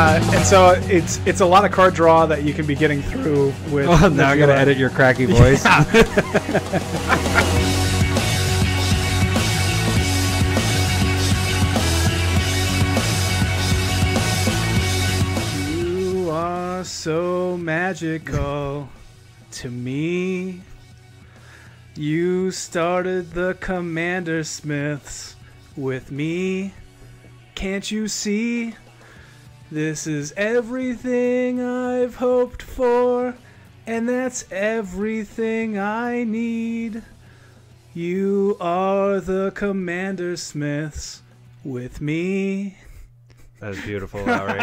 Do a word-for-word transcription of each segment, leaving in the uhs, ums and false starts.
Uh, and so it's it's a lot of card draw that you can be getting through with. Oh, now I'm gonna edit your cracky voice. Yeah. You are so magical to me. You started the Commander Smiths with me. Can't you see? This is everything I've hoped for, and that's everything I need. You are the Commander Smiths with me. That is beautiful, Lowry.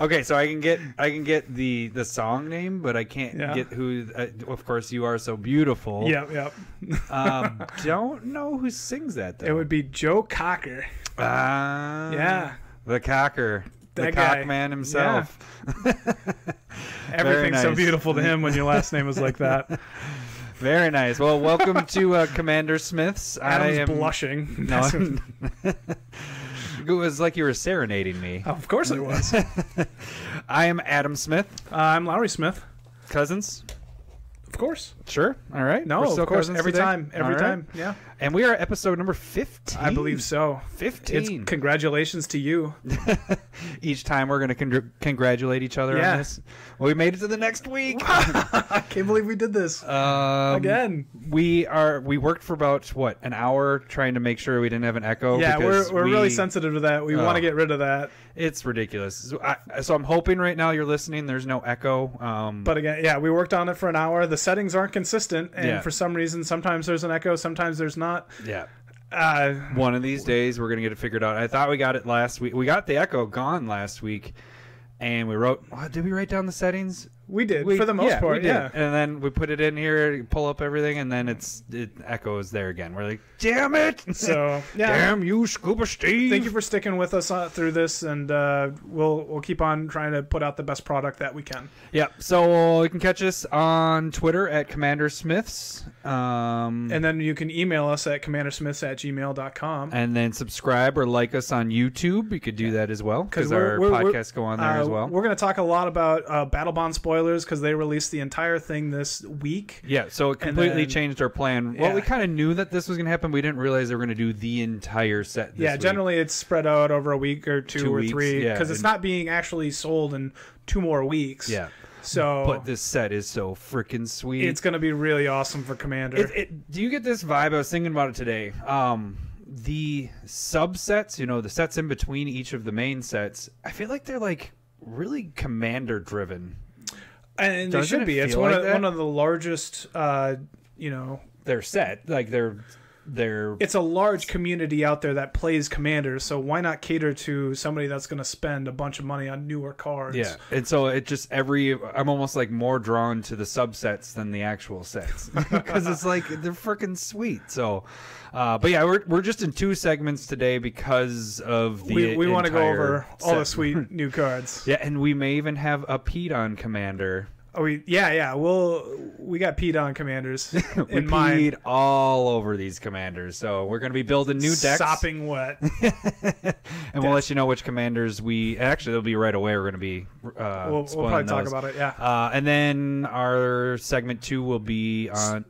Okay, so I can get I can get the the song name, but I can't yeah. get who. Uh, of course, you are so beautiful. Yep, yep. um, don't know who sings that though. It would be Joe Cocker. Ah, uh, yeah. The cocker, that the guy. Cock man himself. Yeah. Everything's nice. So beautiful to him when your last name is like that. Very nice. Well, welcome to uh, Commander Smith's. Adam's I am blushing. No, I'm... It was like you were serenading me. Of course it was. I am Adam Smith. Uh, I'm Lowry Smith. Cousins. Of course. Sure. All right. No, we're still of course. Every today. time. Every right. time. Yeah. And we are episode number fifteen. I believe so. fifteen. It's congratulations to you. Each time we're going to con congratulate each other yeah. on this. Well, we made it to the next week. I can't believe we did this. Um, Again. We are. We worked for about, what, an hour trying to make sure we didn't have an echo. Yeah, we're, we're we, really sensitive to that. We uh, want to get rid of that. It's ridiculous. So, I, so I'm hoping right now you're listening. There's no echo. Um, but again, yeah, we worked on it for an hour. The settings aren't consistent, and yeah. for some reason, sometimes there's an echo, sometimes there's not. Yeah. Uh, One of these days, we're gonna get it figured out. I thought we got it last week. We got the echo gone last week, and we wrote. Oh, did we write down the settings? We did we, for the most yeah, part. Yeah. And then we put it in here, pull up everything, and then it's it echoes there again. We're like, damn it! So yeah. Damn you, Scuba Steve. Thank you for sticking with us through this, and uh, we'll we'll keep on trying to put out the best product that we can. Yeah. So you can catch us on Twitter at Commander Smiths, um, and then you can email us at commander smiths at gmail dot com, and then subscribe or like us on YouTube. You could do yeah. that as well because our we're, podcasts we're, go on there uh, as well. We're going to talk a lot about uh, Battlebond spoilers. Because they released the entire thing this week. Yeah, so it completely then, changed our plan. Well, yeah. we kind of knew that this was going to happen. We didn't realize they were going to do the entire set this yeah, week. Generally it's spread out over a week or two, two or weeks, three. Because yeah, it's not being actually sold in two more weeks. Yeah. So, but this set is so freaking sweet. It's going to be really awesome for Commander. It, it, do you get this vibe? I was thinking about it today. Um, the subsets, you know, the sets in between each of the main sets, I feel like they're like really Commander-driven. And Doesn't they should be. It's one like of that? one of the largest, uh, you know, their set. Like they're they're. It's a large community out there that plays Commander, so why not cater to somebody that's going to spend a bunch of money on newer cards? Yeah, and so it just every. I'm almost like more drawn to the subsets than the actual sets because it's like they're freaking sweet. So, uh, but yeah, we're we're just in two segments today because of the. We, we want to go over set. all the sweet new cards. Yeah, and we may even have a Pete on Commander. Oh, we, yeah, yeah. We'll, we got Pete on Commanders. we in peed all over these Commanders. So we're going to be building new decks. Sopping wet. and Death. We'll let you know which Commanders we... Actually, it'll be right away. We're going to be uh, We'll, we'll probably those. talk about it, yeah. Uh, and then our segment two will be on...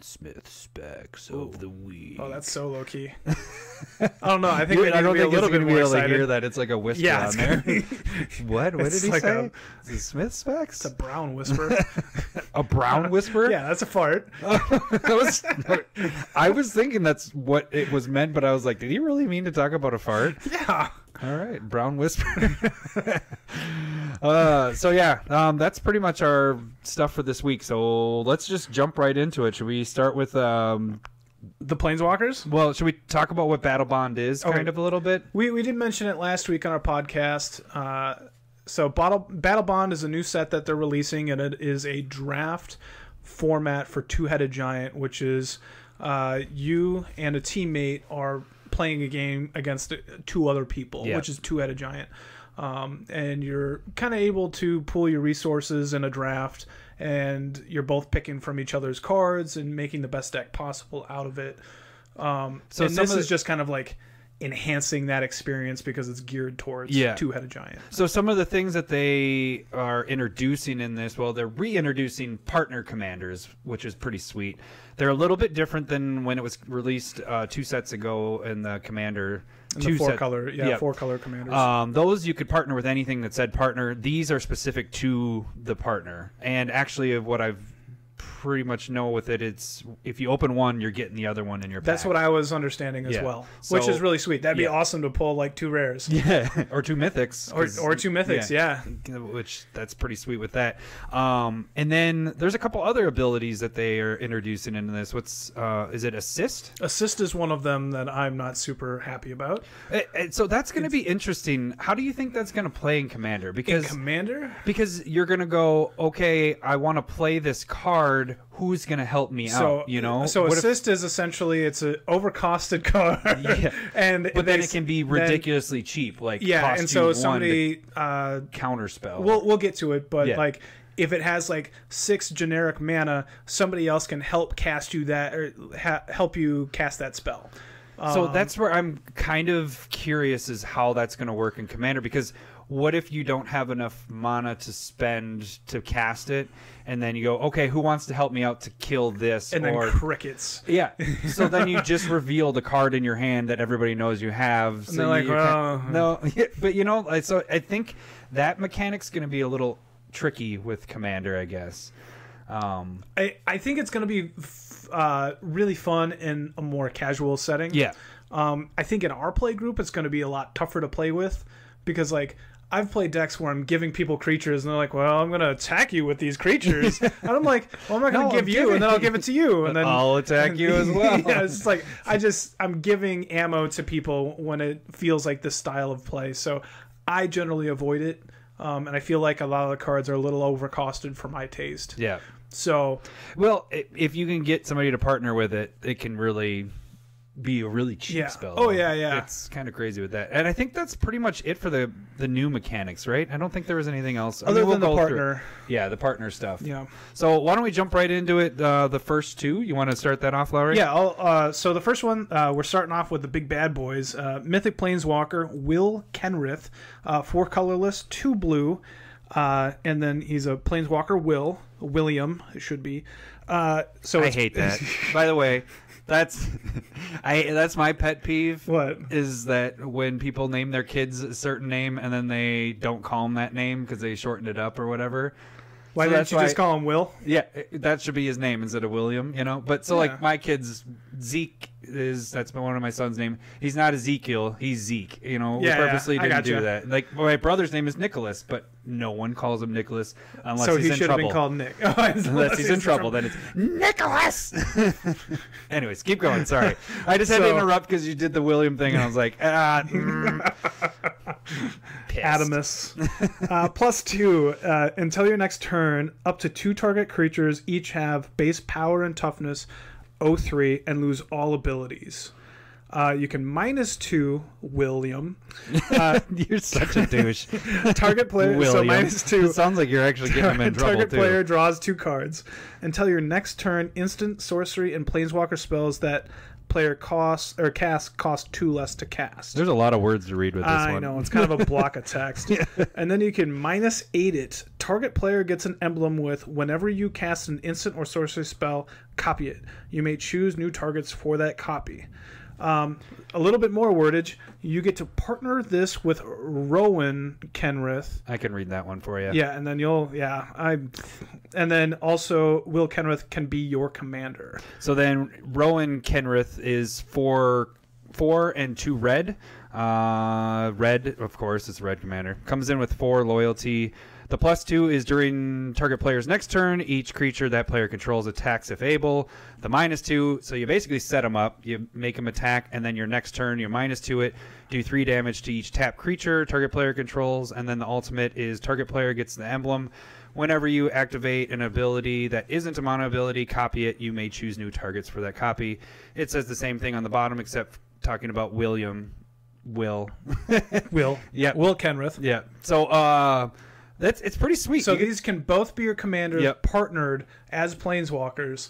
Smith Specs Ooh. of the Week. Oh, that's so low key. I don't know. I think we need to be a little bit more excited. Hear that. It's like a whisper yeah, on there. Be... what? What it's did he like say? A... Is Smith Specs? It's a brown whisper. a brown whisper? Yeah, that's a fart. that was... I was thinking that's what it was meant, but I was like, did he really mean to talk about a fart? Yeah. All right, brown whisper. uh, so yeah, um, that's pretty much our stuff for this week. So let's just jump right into it. Should we start with um, the Planeswalkers? Well, should we talk about what Battlebond is, okay. kind of a little bit? We we did mention it last week on our podcast. Uh, so Battle Battlebond is a new set that they're releasing, and it is a draft format for Two-Headed Giant, which is uh, you and a teammate are playing a game against two other people, yeah. which is Two-Headed Giant, um, and you're kind of able to pool your resources in a draft, and you're both picking from each other's cards and making the best deck possible out of it. Um, so and this the, is just kind of like enhancing that experience because it's geared towards yeah. two-headed giant. So some of the things that they are introducing in this, well, they're reintroducing partner commanders, which is pretty sweet. They're a little bit different than when it was released uh, two sets ago in the commander. In two the four set, color, yeah, yeah, four color commanders. Um, those you could partner with anything that said partner. These are specific to the partner. And actually, of what I've pretty much know with it, it's if you open one, you're getting the other one in your pack. That's what I was understanding as yeah. well, so, which is really sweet. That'd be yeah. awesome to pull like two rares. Yeah, or two mythics. Or, or two mythics, yeah. yeah. Which, that's pretty sweet with that. Um, and then there's a couple other abilities that they are introducing into this. What's, uh, is it Assist? Assist is one of them that I'm not super happy about. And, and so that's going to be interesting. How do you think that's going to play in Commander? Because in Commander? Because you're going to go, okay, I want to play this card. Who's gonna help me so, out? You know. So what assist if, is essentially it's an overcosted card, yeah. and but they, then it can be ridiculously then, cheap. Like yeah, cost and so somebody uh, counterspell. We'll we'll get to it, but yeah. like if it has like six generic mana, somebody else can help cast you that or ha help you cast that spell. Um, so that's where I'm kind of curious is how that's gonna work in Commander, because what if you don't have enough mana to spend to cast it, and then you go, okay, who wants to help me out to kill this? And or... then crickets. Yeah. So then you just reveal the card in your hand that everybody knows you have. So and they're like, you, you well... Can't... No, but you know, so I think that mechanic's going to be a little tricky with Commander, I guess. Um, I, I think it's going to be f uh, really fun in a more casual setting. Yeah. Um, I think in our play group, it's going to be a lot tougher to play with because, like, I've played decks where I'm giving people creatures, and they're like, well, I'm going to attack you with these creatures. And I'm like, well, I'm not going to no, give I'm you, giving... and then I'll give it to you. And then I'll attack you as well. Yeah, it's like, I just, I'm giving ammo to people when it feels like this style of play. So I generally avoid it. Um, and I feel like a lot of the cards are a little overcosted for my taste. Yeah. So. Well, if you can get somebody to partner with it, it can really be a really cheap yeah. spell. Oh yeah, yeah. It's kind of crazy with that. And I think that's pretty much it for the the new mechanics, right? I don't think there was anything else. Other I mean, than we'll the partner. Through. Yeah, the partner stuff. Yeah. So why don't we jump right into it, uh, the first two? You want to start that off, Lowry? Yeah, I'll, uh, so the first one, uh, we're starting off with the big bad boys. Uh, Mythic Planeswalker, Will Kenrith, uh, four colorless, two blue, uh, and then he's a Planeswalker Will, William, it should be. Uh, so I hate that. By the way, That's, I. That's my pet peeve. What is that? When people name their kids a certain name and then they don't call them that name because they shortened it up or whatever. Why so don't you why, just call him Will? Yeah, that should be his name instead of William. You know. But so yeah. like my kids, Zeke is that's one of my son's name. He's not Ezekiel. He's Zeke. You know. Yeah, we purposely yeah, didn't gotcha. do that. Like my brother's name is Nicholas, but no one calls him Nicholas unless so he's he in trouble. So he should have been called Nick. Oh, unless, unless he's, he's in trouble, trouble, then it's Nicholas. Anyways, keep going. Sorry, I just had so, to interrupt because you did the William thing, and I was like, ah, mm. Adamus. Uh, plus two uh, until your next turn. Up to two target creatures each have base power and toughness, oh three, and lose all abilities. Uh, you can minus two, William. Uh, you're such a douche. Target player, William. So minus two. It sounds like you're actually getting him in trouble, Target too. player draws two cards. Until your next turn, instant, sorcery, and planeswalker spells that player costs or cast cost two less to cast. There's a lot of words to read with this I one. I know. It's kind of a block of text. Yeah. And then you can minus eight it. Target player gets an emblem with whenever you cast an instant or sorcery spell, copy it. You may choose new targets for that copy. Um, a little bit more wordage. You get to partner this with Rowan Kenrith. I can read that one for you. Yeah, and then you'll yeah I, and then also Will Kenrith can be your commander. So then Rowan Kenrith is four, four and two red. Uh, red, of course, it's red commander. Comes in with four loyalty. The plus two is during target player's next turn, each creature that player controls attacks if able. The minus two, so you basically set them up, you make them attack, and then your next turn, you minus two it, do three damage to each tap creature target player controls, and then the ultimate is target player gets the emblem. Whenever you activate an ability that isn't a mono ability, copy it. You may choose new targets for that copy. It says the same thing on the bottom, except talking about William. Will. Will. Yeah. Will Kenrith. Yeah. So, uh... That's it's pretty sweet. So you these can both be your commanders, yep. partnered as planeswalkers.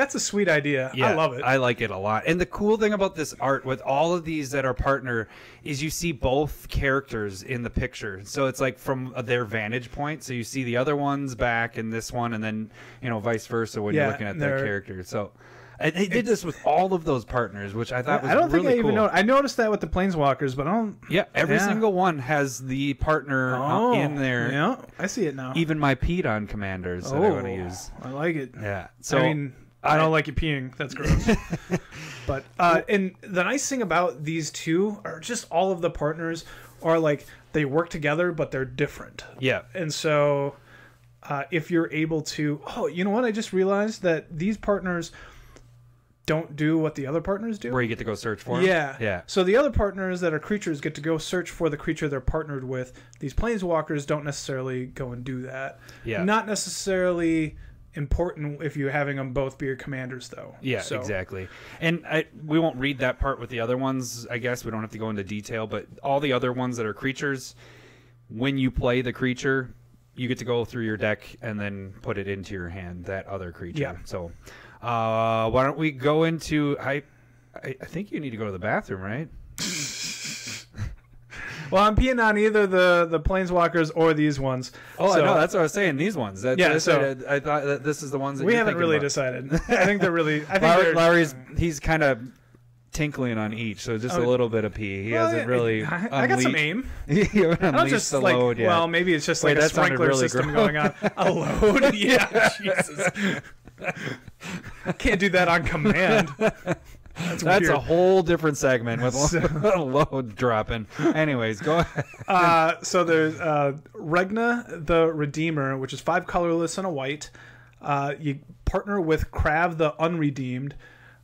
That's a sweet idea. Yeah, I love it. I like it a lot. And the cool thing about this art with all of these that are partner is you see both characters in the picture. So it's like from their vantage point. So you see the other one's back and this one, and then, you know, vice versa when yeah, you're looking at their character. So and they did this with all of those partners, which I thought was really cool. I don't really think I cool. even know. I noticed that with the Planeswalkers, but I don't... Yeah, every yeah. single one has the partner oh, in there. Yeah, I see it now. Even my peed on commanders oh, that I want to use. I like it. Yeah. So, I mean, I don't I, like you peeing. That's gross. But uh, and the nice thing about these two are just all of the partners are like, they work together, but they're different. Yeah. And so uh, if you're able to... Oh, you know what? I just realized that these partners... don't do what the other partners do. Where you get to go search for them. Yeah. Yeah. So the other partners that are creatures get to go search for the creature they're partnered with. These Planeswalkers don't necessarily go and do that. Yeah. Not necessarily important if you're having them both be your commanders, though. Yeah, so. Exactly. And I, we won't read that part with the other ones, I guess. We don't have to go into detail. But all the other ones that are creatures, when you play the creature, you get to go through your deck and then put it into your hand, that other creature. Yeah. So... Uh, why don't we go into... I, I I think you need to go to the bathroom, right? Well, I'm peeing on either the, the Planeswalkers or these ones. Oh, so, no, that's what I was saying, these ones. That, yeah, so... I, I thought that this is the ones that we haven't really about. decided. I think they're really... I think Larry, they're, Larry's, he's kind of tinkling on each, so just oh, a little bit of pee. He well, hasn't really... I, I got some aim. You haven't unleashed just, the like, load yet. Well, maybe it's just Wait, like a sprinkler really system gross. going on. A load? Yeah, Jesus. Can't do that on command. That's, That's a whole different segment with so, a load dropping. Anyways, go ahead. Uh, so there's uh, Regna the Redeemer, which is five colorless and a white. Uh, you partner with Krav the Unredeemed.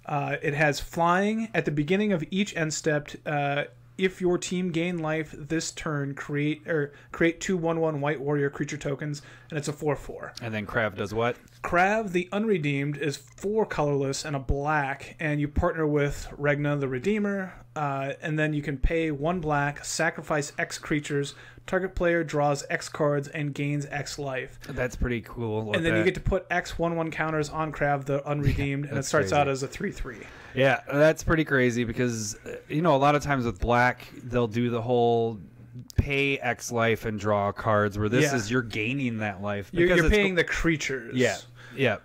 Uh, it has flying. At the beginning of each end step, uh, if your team gain life this turn, create or create two one one white warrior creature tokens, and it's a four four. And then Krav does what? Krav the Unredeemed is four colorless and a black, and you partner with Regna the Redeemer, uh, and then you can pay one black, sacrifice X creatures, target player draws X cards and gains X life. That's pretty cool. And then that. you get to put X one one counters on Krav the Unredeemed, yeah, and it starts crazy. out as a three three. Yeah, that's pretty crazy because, you know, a lot of times with black, they'll do the whole pay X life and draw cards, where this yeah. is you're gaining that life. Because you're you're it's paying the creatures. Yeah, yeah.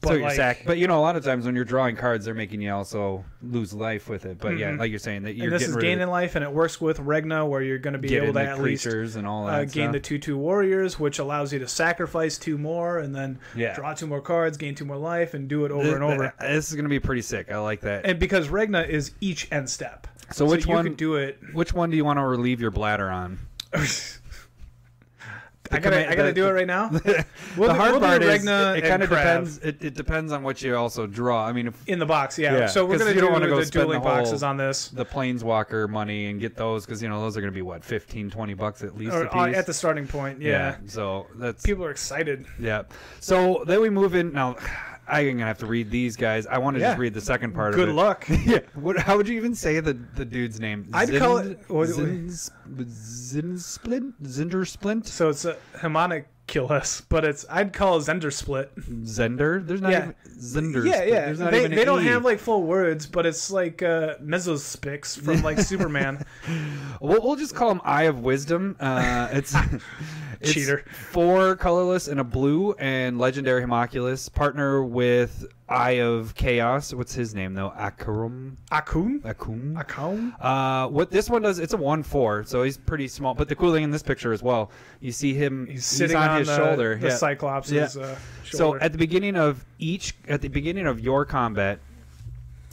But, so you're like, sack. but, you know, a lot of times when you're drawing cards, they're making you also lose life with it. But, mm-hmm. yeah, like you're saying, that you're and this is gaining life, and it works with Regna, where you're going to be able to at least and all that uh, gain stuff. the two two warriors, which allows you to sacrifice two more and then yeah. draw two more cards, gain two more life, and do it over this, and over. This is going to be pretty sick. I like that. And because Regna is each end step. So, so which so you one can do it? Which one do you want to relieve your bladder on? The I gotta, I gotta the, do it right now. We'll the do, hard we'll part is it, it kind of depends. It, it depends on what you also draw. I mean, if, in the box, yeah. yeah. So we're gonna you do don't want to go the dueling the whole, boxes on this. The Planeswalker money and get those because you know those are gonna be what fifteen, twenty bucks at least or, a piece. at the starting point. Yeah. yeah. So that's people are excited. Yeah. So then we move in now. I'm gonna have to read these guys. I want to yeah. just read the second part Good of it. Good luck. yeah. What, how would you even say the the dude's name? I'd Zin, call it Zndrsplt. Zndrsplt. So it's a Homunculus, but it's I'd call it Zndrsplt. Zender? There's not yeah. even Znder. Yeah, yeah. There's not they even they don't e. have like full words, but it's like uh, Mesospix from like Superman. We'll, we'll just call him Eye of Wisdom. Uh, it's. It's Cheater. Four colorless and a blue and legendary Homunculus. Partner with Eye of Chaos. What's his name though? Akurum. Akum. Akum. Akum. Uh, what this one does? It's a one four, so he's pretty small. But the cool thing in this picture as well, you see him. He's, he's sitting on, on his the, shoulder. The yeah. Cyclops' yeah. uh, shoulder. So at the beginning of each, at the beginning of your combat.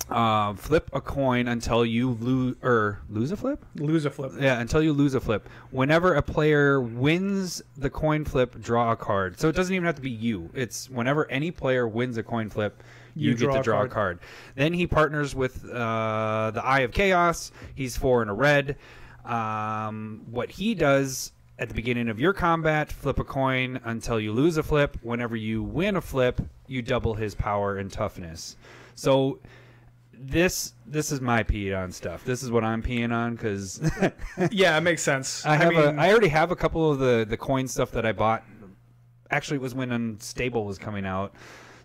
Uh, flip a coin until you lose or lose a flip lose a flip yeah until you lose a flip. Whenever a player wins the coin flip, draw a card. So it doesn't even have to be you. It's whenever any player wins a coin flip, you, you get to draw a card. a card. Then he partners with uh, the Eye of Chaos. He's four and a red. Um, what he does at the beginning of your combat, flip a coin until you lose a flip. Whenever you win a flip, you double his power and toughness. So This this is my peed on stuff. This is what I'm peeing on because yeah, it makes sense. I have I, mean, a, I already have a couple of the the coin stuff that I bought. Actually, it was when Unstable was coming out,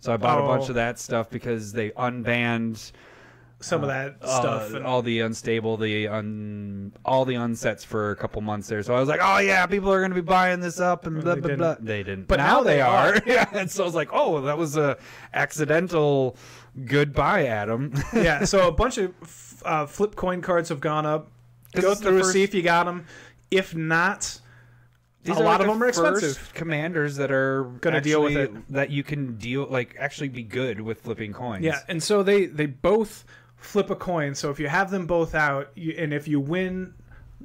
So I bought oh. a bunch of that stuff because they unbanned some uh, of that stuff, uh, and all the unstable, the un, all the unsets for a couple months there. So I was like, oh yeah, people are going to be buying this up and blah, blah, didn't. blah. They didn't. But now, now they are. are. Yeah. And so I was like, oh, that was a accidental goodbye, Adam. Yeah. So a bunch of f uh, flip coin cards have gone up. Go through, first... see if you got them. If not, These a lot like of the them are expensive. First commanders that are going to deal with it, that you can deal, like actually be good with flipping coins. Yeah. And so they, they both flip a coin. So if you have them both out, you, and if you win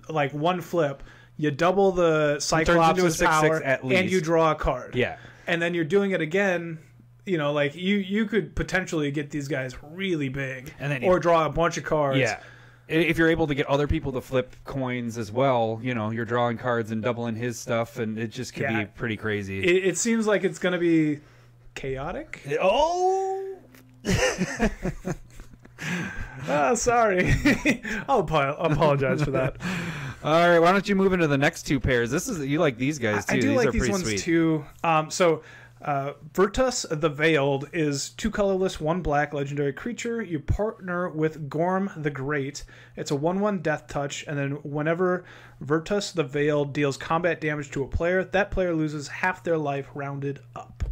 like one flip, you double the Cyclops' power, at least. And you draw a card. Yeah. And then you're doing it again. You know, like you, you could potentially get these guys really big, and then or draw a bunch of cards. Yeah. If you're able to get other people to flip coins as well, you know, you're drawing cards and doubling his stuff, and it just could yeah. be pretty crazy. It, it seems like it's going to be chaotic. Oh! oh, sorry. I'll apologize for that. All right, why don't you move into the next two pairs? This is You like these guys, too. I do these like are these ones, sweet. too. Um, so... Uh, Virtus the Veiled is two colorless, one black legendary creature. You partner with Gorm the Great. It's a one one death touch, and then whenever Virtus the Veiled deals combat damage to a player, that player loses half their life rounded up.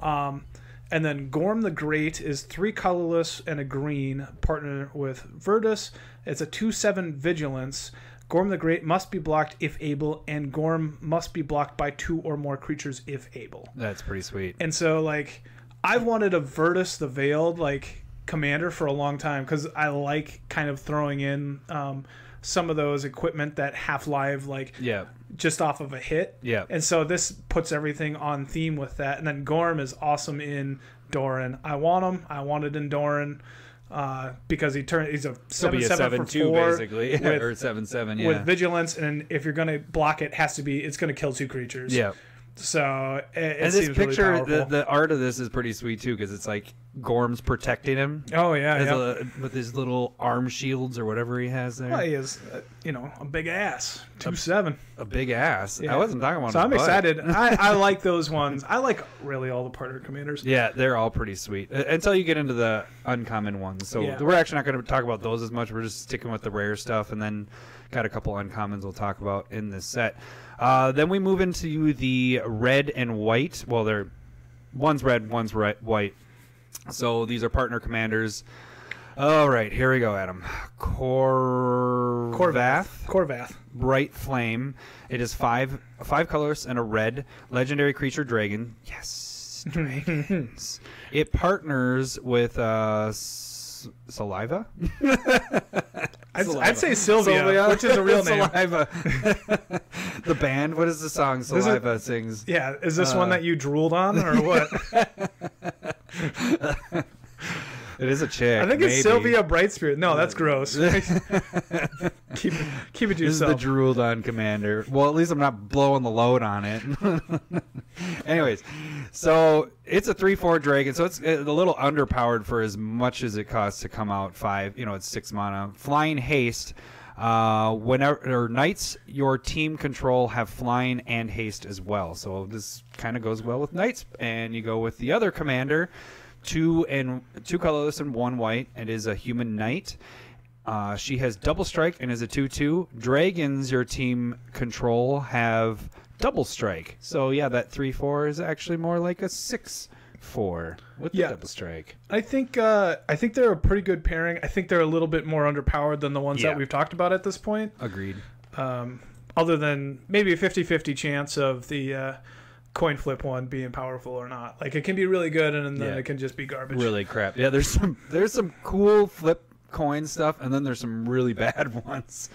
Um, and then Gorm the Great is three colorless and a green, partner with Virtus. It's a two seven vigilance. Gorm the Great must be blocked if able, and Gorm must be blocked by two or more creatures if able. That's pretty sweet. And so, like, I've wanted a Virtus the Veiled, like, commander for a long time, because I like kind of throwing in um, some of those equipment that half-live, like, yeah. just off of a hit. Yeah. And so this puts everything on theme with that. And then Gorm is awesome in Doran. I want him. I want it in Doran. Uh, because he turned, he's a seven seven for two basically, with, or seven seven yeah. with vigilance, and if you're going to block it, has to be it's going to kill two creatures. Yeah. So it, it and this seems picture, really the, the art of this is pretty sweet too, because it's like Gorm's protecting him. Oh yeah, yep. a, with his little arm shields or whatever he has there. Well, he is, uh, you know, a big ass two seven. A big ass. Yeah. I wasn't talking about. So I'm butt. excited. I, I like those ones. I like really all the partner commanders. Yeah, they're all pretty sweet until you get into the uncommon ones. So yeah. we're actually not going to talk about those as much. We're just sticking with the rare stuff, and then got a couple uncommons we'll talk about in this set. Uh, then we move into the red and white. Well, they're one's red, one's red, white. So these are partner commanders. All right, here we go, Adam. Kor... Korvath. Korvath. Bright Flame. It is five, five colors and a red. Legendary creature dragon. Yes, dragons. It partners with... Uh, Saliva? I'd, Saliva. I'd say Sylvia, Sylvia, which is a real name. Saliva. The band. What is the song Saliva it, sings? Yeah, is this uh, one that you drooled on or what? It is a chick. I think maybe. It's Sylvia Brightspirit. No, that's gross. keep, keep it to yourself. This is the drooled on commander. Well, at least I'm not blowing the load on it. Anyways, so it's a three four dragon, so it's a little underpowered for as much as it costs to come out five. You know, it's six mana. Flying haste. Uh, whenever or knights your team control have flying and haste as well. So this kind of goes well with knights, and you go with the other commander. Two and two colorless and one white. It is a human knight. Uh, she has double strike and is a two two. Dragons your team control have double strike. So yeah, that three four is actually more like a six four with the yeah. double strike. I think uh, I think they're a pretty good pairing. I think they're a little bit more underpowered than the ones yeah. that we've talked about at this point. Agreed. Um, other than maybe a fifty fifty chance of the. Uh, coin flip one being powerful or not. Like, it can be really good, and then yeah. it can just be garbage, really crap. Yeah, there's some there's some cool flip coin stuff, and then there's some really bad ones.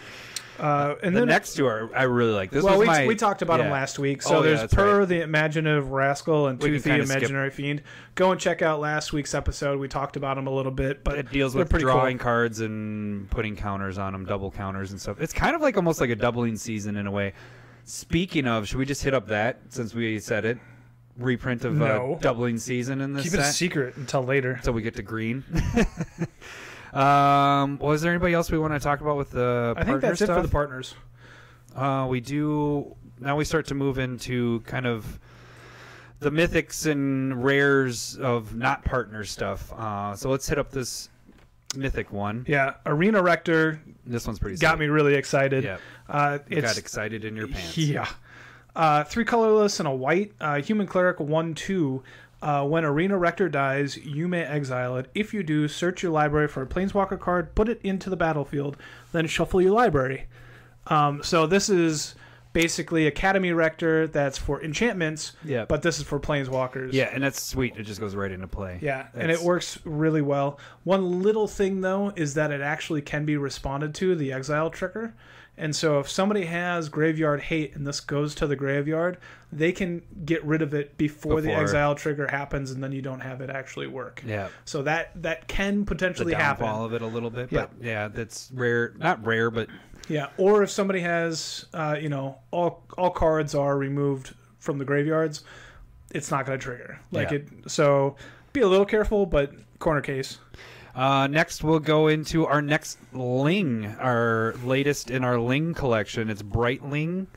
Uh and the then next two are I really like this. Well, was we, my, we talked about yeah. them last week. So oh, there's yeah, Per right. the Imaginative Rascal and Toothy Imaginary skip. Fiend. Go and check out last week's episode. We talked about them a little bit, but it deals with drawing cool. cards and putting counters on them, double counters and stuff. It's kind of like almost like a doubling season in a way. Speaking of, should we just hit up that, since we said it, reprint of no. uh, Doubling Season in this Keep set? Keep it a secret until later. So we get to green. um, well, is there anybody else we want to talk about with the partner stuff? I think that's stuff? it for the partners. Uh, we do... Now we start to move into kind of... the mythics and rares of not partner stuff. Uh, so let's hit up this mythic one. Yeah, Arena Rector. This one's pretty. Got sick. me really excited. Yeah, uh, you it's, got excited in your pants. Yeah, uh, three colorless and a white. Uh, Human Cleric one two. Uh, when Arena Rector dies, you may exile it. If you do, search your library for a Planeswalker card, put it into the battlefield, then shuffle your library. Um, so this is basically Academy Rector that's for enchantments, yeah. but this is for Planeswalkers. Yeah, and that's sweet. It just goes right into play. Yeah, that's... and it works really well. One little thing, though, is that it actually can be responded to, the exile trigger. And so if somebody has graveyard hate and this goes to the graveyard, they can get rid of it before, before. the exile trigger happens, and then you don't have it actually work. Yeah. So that that can potentially the happen. All of it a little bit, but yeah. yeah, that's rare. Not rare, but yeah. Or if somebody has, uh, you know, all all cards are removed from the graveyards, it's not going to trigger. Like yeah. it. So be a little careful, but corner case. Uh, next, we'll go into our next Ling, our latest in our Ling collection. It's Bright Ling,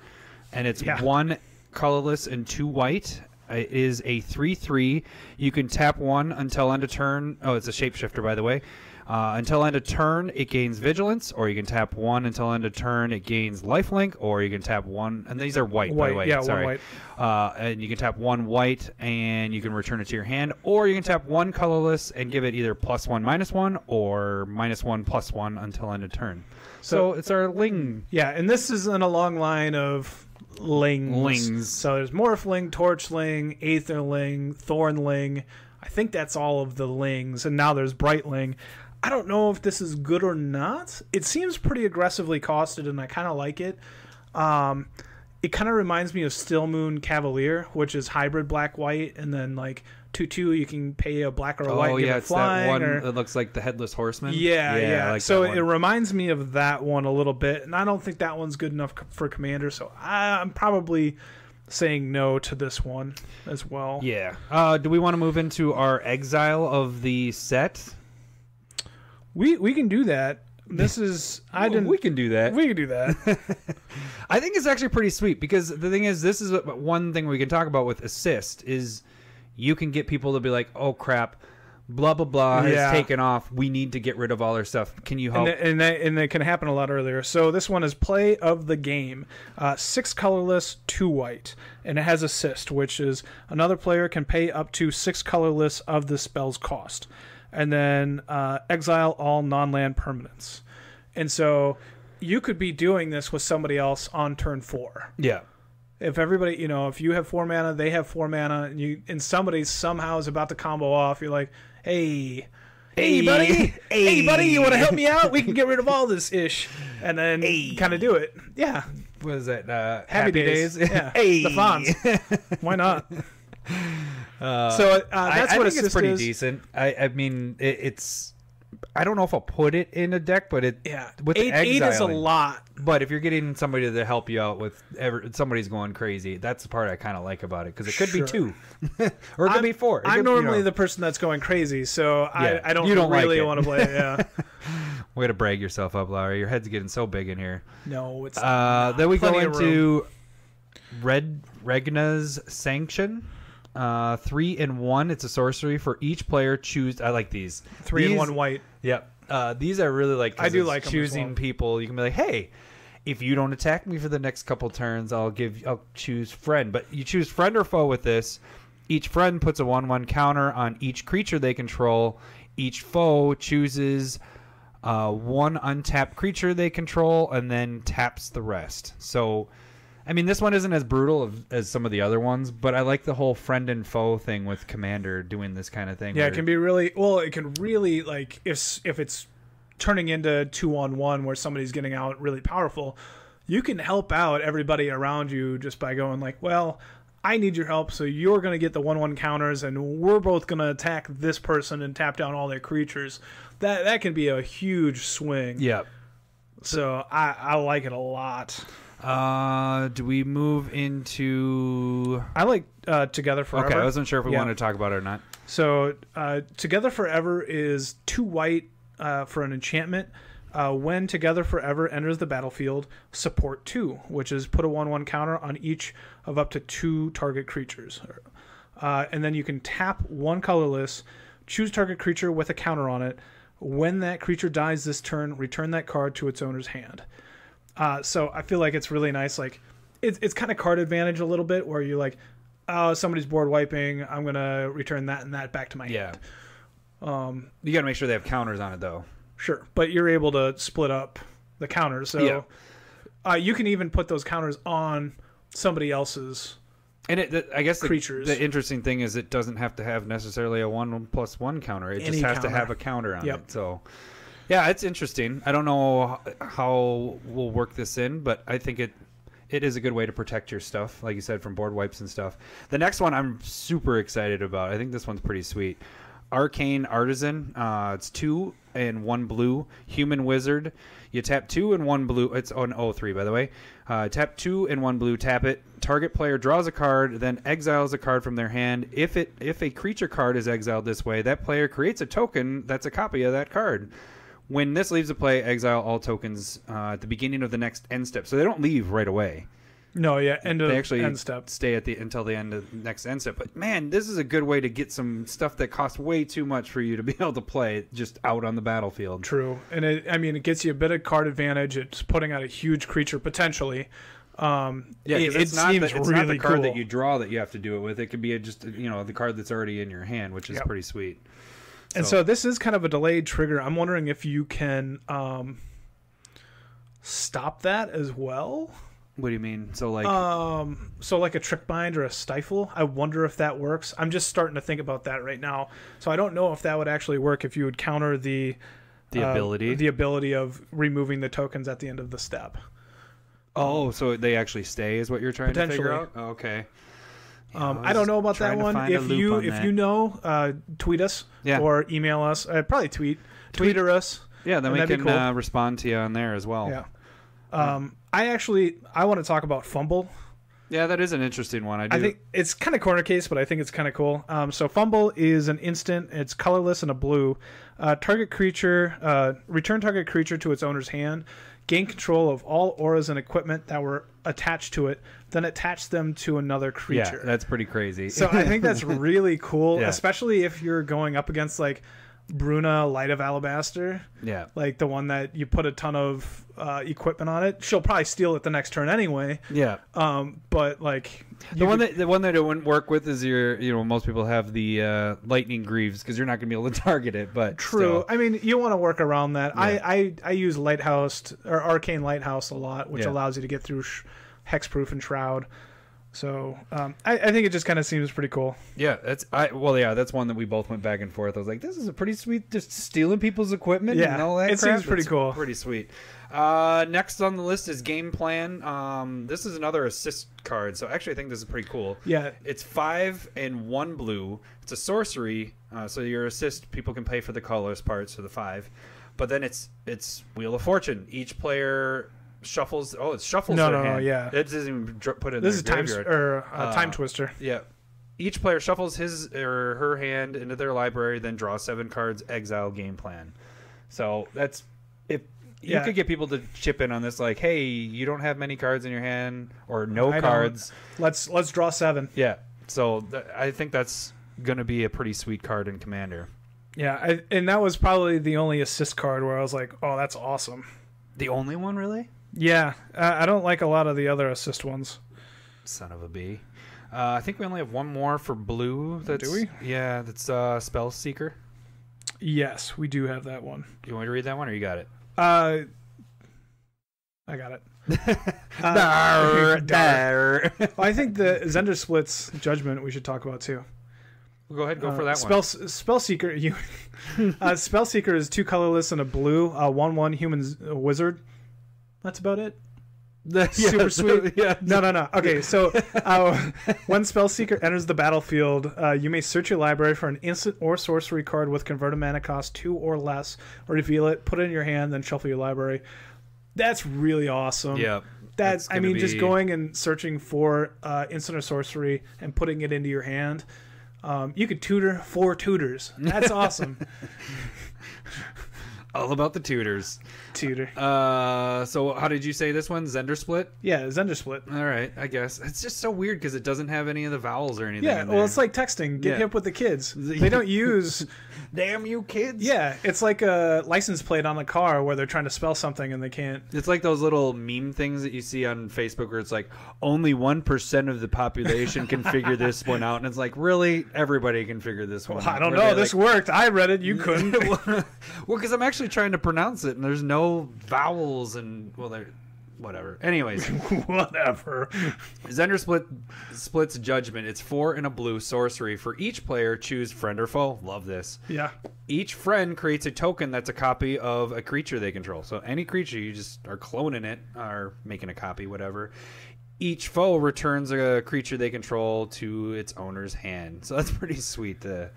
and it's yeah. one colorless and two white. It is a three three. You can tap one until end of turn. Oh, it's a shapeshifter, by the way. Uh, until end of turn, it gains vigilance, or you can tap one until end of turn, it gains lifelink, or you can tap one. And these are white, white by the way. Yeah, sorry. One white. Uh, and you can tap one white, and you can return it to your hand, or you can tap one colorless and give it either plus one, minus one, or minus one, plus one until end of turn. So, so it's our Ling. Yeah, and this is in a long line of Lings. Lings. So there's Morphling, Torchling, Aetherling, Thornling. I think that's all of the Lings, and now there's Brightling. I don't know if this is good or not. It seems pretty aggressively costed, and I kind of like it. Um, it kind of reminds me of Still Moon Cavalier, which is hybrid black-white, and then like two two, you can pay a black or a white. Oh, yeah, it it's that one or... that looks like the Headless Horseman. Yeah, yeah. yeah. Like so it reminds me of that one a little bit, and I don't think that one's good enough for Commander, so I'm probably... saying no to this one as well. Yeah. Uh, do we want to move into our exile of the set? We we can do that. This is I didn't. We can do that. We can do that. I think it's actually pretty sweet because the thing is, this is one thing we can talk about with assist is you can get people to be like, oh crap, blah blah blah has yeah. taken off. We need to get rid of all our stuff. Can you help? And that, and, that, and that can happen a lot earlier. So this one is play of the game, uh, six colorless, two white, and it has assist, which is another player can pay up to six colorless of the spell's cost, and then uh, exile all non-land permanents. And so you could be doing this with somebody else on turn four. Yeah. If everybody, you know, if you have four mana, they have four mana, and you and somebody somehow is about to combo off, you're like, hey, hey, hey buddy, hey. hey, buddy, you want to help me out? We can get rid of all this ish, and then hey. kind of do it. Yeah. What is that? Uh, Happy, Happy Days. Days. Yeah. Hey. The Fonz. Why not? Uh, so uh, that's I, what I think it's pretty is. decent. I, I mean, it, it's. I don't know if I'll put it in a deck, but it yeah, with eight, exiling, eight is a lot. But if you're getting somebody to help you out with, ever, somebody's going crazy. That's the part I kind of like about it because it could sure. be two, or it could I'm, be four. It I'm could, normally you know. the person that's going crazy, so yeah, I, I don't, you don't really like want to play. Yeah, way to brag yourself up, Laura. Your head's getting so big in here. No, it's not. Uh, then we Plenty go into Red Regna's Sanction. Uh, three and one. It's a sorcery for each player. Choose. I like these. Three these, and one white. Yep. Uh, these are really like. I do like choosing well. people. You can be like, hey, if you don't attack me for the next couple turns, I'll give. I'll choose friend. But you choose friend or foe with this. Each friend puts a one one counter on each creature they control. Each foe chooses uh, one untapped creature they control and then taps the rest. So. I mean, this one isn't as brutal as some of the other ones, but I like the whole friend and foe thing with Commander doing this kind of thing. Yeah, it can be really... Well, it can really, like, if if it's turning into two on one where somebody's getting out really powerful, you can help out everybody around you just by going, like, well, I need your help, so you're going to get the one one counters, and we're both going to attack this person and tap down all their creatures. That, that can be a huge swing. Yeah. So I, I like it a lot. Uh, do we move into... I like uh, Together Forever. Okay, I wasn't sure if we yeah. wanted to talk about it or not. So, uh, Together Forever is two white uh, for an enchantment. Uh, when Together Forever enters the battlefield, support two, which is put a one one counter on each of up to two target creatures. Uh, and then you can tap one colorless, choose target creature with a counter on it. When that creature dies this turn, return that card to its owner's hand. Uh, so I feel like it's really nice. Like it's, it's kind of card advantage a little bit, where you're like, oh, somebody's board wiping, I'm going to return that and that back to my yeah. hand. Um, you got to make sure they have counters on it, though. Sure, but you're able to split up the counters. So yeah. uh, you can even put those counters on somebody else's and it, the, I guess creatures. The, the interesting thing is it doesn't have to have necessarily a one plus one counter. It Any just has counter. to have a counter on yep. it. So, yeah, it's interesting. I don't know how we'll work this in, but I think it... It is a good way to protect your stuff, like you said, from board wipes and stuff. The next one I'm super excited about. I think this one's pretty sweet. Arcane Artisan. Uh, it's two and one blue. Human Wizard. You tap two and one blue. It's on oh three, by the way. Uh, tap two and one blue. Tap it. Target player draws a card, then exiles a card from their hand. If it if a creature card is exiled this way, that player creates a token that's a copy of that card. When this leaves the play, exile all tokens uh, at the beginning of the next end step. So they don't leave right away. No, yeah, end of they actually end step. Stay at the until the end of the next end step. But man, this is a good way to get some stuff that costs way too much for you to be able to play just out on the battlefield. True, and it, I mean, it gets you a bit of card advantage. It's putting out a huge creature potentially. Um, yeah, it, it's, it not seems the, it's really not the card cool. that you draw that you have to do it with. It could be a just you know the card that's already in your hand, which is yep. pretty sweet. So. And so this is kind of a delayed trigger. I'm wondering if you can um, stop that as well. What do you mean? So like, um, so like a trick bind or a stifle. I wonder if that works. I'm just starting to think about that right now. So I don't know if that would actually work if you would counter the the uh, ability the ability of removing the tokens at the end of the step. Oh, so they actually stay is what you're trying to figure out? Oh, okay. Yeah, um, I, I don't know about that one. If you on if that. you know, uh, tweet us yeah. or email us. Uh, probably tweet, tweet tweeter us. Yeah, then we can cool. uh, respond to you on there as well. Yeah. Um, yeah. I actually I want to talk about Fumble. Yeah, that is an interesting one. I do. I think it's kind of corner case, but I think it's kind of cool. Um, so Fumble is an instant. It's colorless and a blue. Uh, target creature uh, return target creature to its owner's hand. Gain control of all auras and equipment that were attached to it, then attach them to another creature. Yeah, that's pretty crazy. So I think that's really cool, yeah. especially if you're going up against like Bruna, Light of Alabaster. Yeah. Like the one that you put a ton of uh, equipment on it. She'll probably steal it the next turn anyway. Yeah. Um, but like the one could... that the one that it wouldn't work with is your you know most people have the uh, Lightning Greaves because you're not going to be able to target it. But true. Still. I mean, you want to work around that. Yeah. I, I I use Lighthouse or Arcane Lighthouse a lot, which yeah. allows you to get through sh Hexproof and Shroud. So um, I, I think it just kind of seems pretty cool. Yeah, that's I well, yeah, that's one that we both went back and forth. I was like, this is a pretty sweet, just stealing people's equipment yeah, and all that. It crap. seems pretty that's cool, pretty sweet. Uh, next on the list is Game Plan. Um, this is another assist card, so actually I think this is pretty cool. Yeah, it's five and one blue. It's a sorcery, uh, so your assist people can pay for the colorless parts, so the five. But then it's it's Wheel of Fortune. Each player. Shuffles. Oh, it shuffles. No, their no, hand. no. Yeah, it doesn't even put it. In this is time or uh, uh, time twister. Yeah, each player shuffles his or her hand into their library, then draw seven cards. Exile Game Plan. So that's if you yeah. could get people to chip in on this, like, hey, you don't have many cards in your hand or no I cards. Don't. Let's let's draw seven. Yeah. So th I think that's gonna be a pretty sweet card in Commander. Yeah, I, and that was probably the only assist card where I was like, oh, that's awesome. The only one, really. Yeah, uh, I don't like a lot of the other assist ones. Son of a bee. Uh, I think we only have one more for blue. That's, do we? Yeah, that's uh, Spellseeker. Yes, we do have that one. Do you want me to read that one, or you got it? Uh, I got it. uh, dar, dar. Well, I think the Zndrsplt's Judgment we should talk about, too. Go ahead, go uh, for that spell, one. Spellseeker you, uh, Spellseeker is two colorless and a blue, uh, one, one human uh, wizard. That's about it. That's yeah, super sweet. Yeah. No, no, no. Okay, so uh, when Spellseeker enters the battlefield, uh, you may search your library for an instant or sorcery card with converted mana cost two or less, or reveal it, put it in your hand, then shuffle your library. That's really awesome. Yeah. That's, that's I mean, be... just going and searching for uh, instant or sorcery and putting it into your hand. Um, you could tutor four tutors. That's awesome. All about the tutors. Tutor. Uh, so how did you say this one? Zndrsplt? Yeah, Zndrsplt. All right, I guess. It's just so weird because it doesn't have any of the vowels or anything. Yeah, in well, there. It's like texting. Get yeah. hip with the kids. They don't use... Damn you kids. Yeah, it's like a license plate on a car where they're trying to spell something and they can't. It's like those little meme things that you see on Facebook where it's like, only one percent of the population can figure this one out. And it's like, really? Everybody can figure this one well, out. I don't where know. This like... worked. I read it. You couldn't. Well, because I'm actually... trying to pronounce it and there's no vowels and well there whatever anyways whatever Zndrsplt splits judgment. It's four and a blue sorcery. For each player, choose friend or foe. Love this. Yeah, each friend creates a token that's a copy of a creature they control. So any creature, you just are cloning it or making a copy, whatever. Each foe returns a creature they control to its owner's hand. So that's pretty sweet. To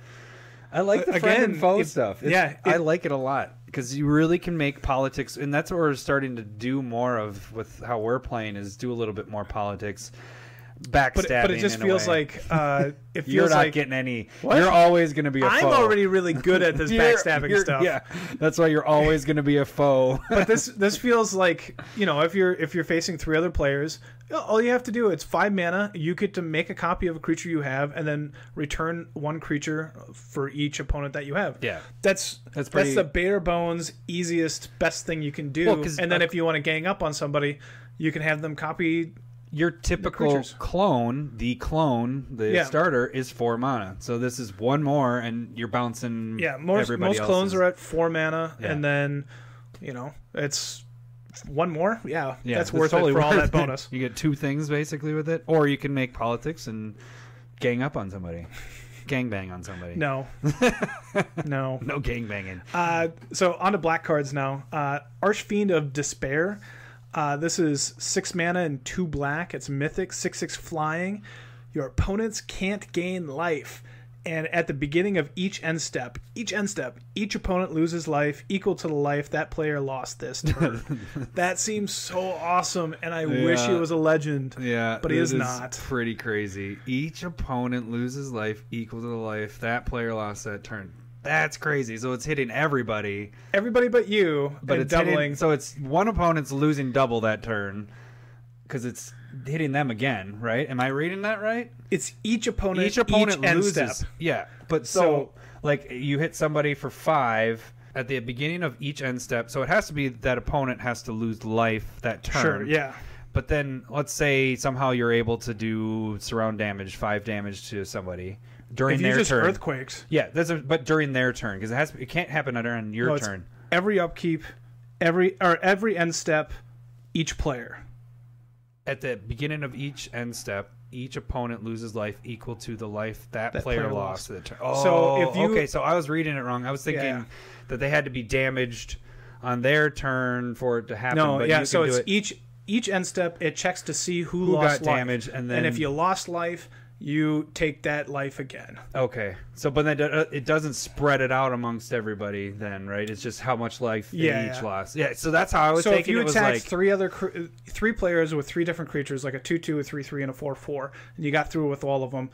I like the friend Again, and foe it, stuff. It's, yeah, it, I like it a lot because you really can make politics, and that's what we're starting to do more of with how we're playing is do a little bit more politics, backstabbing. But it, but it just feels like uh, it feels you're not like, getting any. What? You're always going to be a foe. I'm already really good at this backstabbing you're, stuff. Yeah, that's why you're always going to be a foe. But this this feels like, you know, if you're if you're facing three other players, all you have to do, it's five mana. You get to make a copy of a creature you have and then return one creature for each opponent that you have. Yeah. That's that's, pretty... that's the bare bones, easiest, best thing you can do. Well, and then uh, if you want to gang up on somebody, you can have them copy your typical the clone. The clone, the yeah. starter, is four mana. So this is one more and you're bouncing yeah, most, everybody most else's. Clones are at four mana yeah. and then, you know, it's... one more yeah, yeah that's worth totally it for all that bonus. You get two things basically with it, or you can make politics and gang up on somebody. Gang bang on somebody. No. no no gang banging. Uh so on to black cards now. uh Archfiend of Despair. Uh this is six mana and two black. It's mythic, six six flying. Your opponents can't gain life. And at the beginning of each end step, each end step, each opponent loses life equal to the life that player lost this turn. That seems so awesome, and I yeah. wish he was a legend. Yeah, but he is, is not. Pretty crazy. Each opponent loses life equal to the life that player lost that turn. That's crazy. So it's hitting everybody. Everybody but you. But it's doubling. Hitting, so it's one opponent's losing double that turn because it's hitting them again, right? Am I reading that right? It's each opponent each opponent each loses end step. Yeah, but so, so like you hit somebody for five at the beginning of each end step, so it has to be that opponent has to lose life that turn. Sure, yeah. But then let's say somehow you're able to do surround damage, five damage to somebody during if their just turn. Earthquakes. Yeah, that's a, but during their turn, because it has it can't happen on your no, turn. Every upkeep, every or every end step, each player. At the beginning of each end step, each opponent loses life equal to the life that, that player, player lost. lost. Oh, so if you, okay. So I was reading it wrong. I was thinking yeah. that they had to be damaged on their turn for it to happen. No, but yeah. You so it's it. each each end step. It checks to see who, who lost got life. damage, and then and if you lost life, you take that life again. Okay. So, but then it doesn't spread it out amongst everybody, then, right? It's just how much life they yeah, each yeah. lost. Yeah. So that's how I was so thinking. So if you attack like... three other three players with three different creatures, like a two two, a three three, and a four four, and you got through with all of them,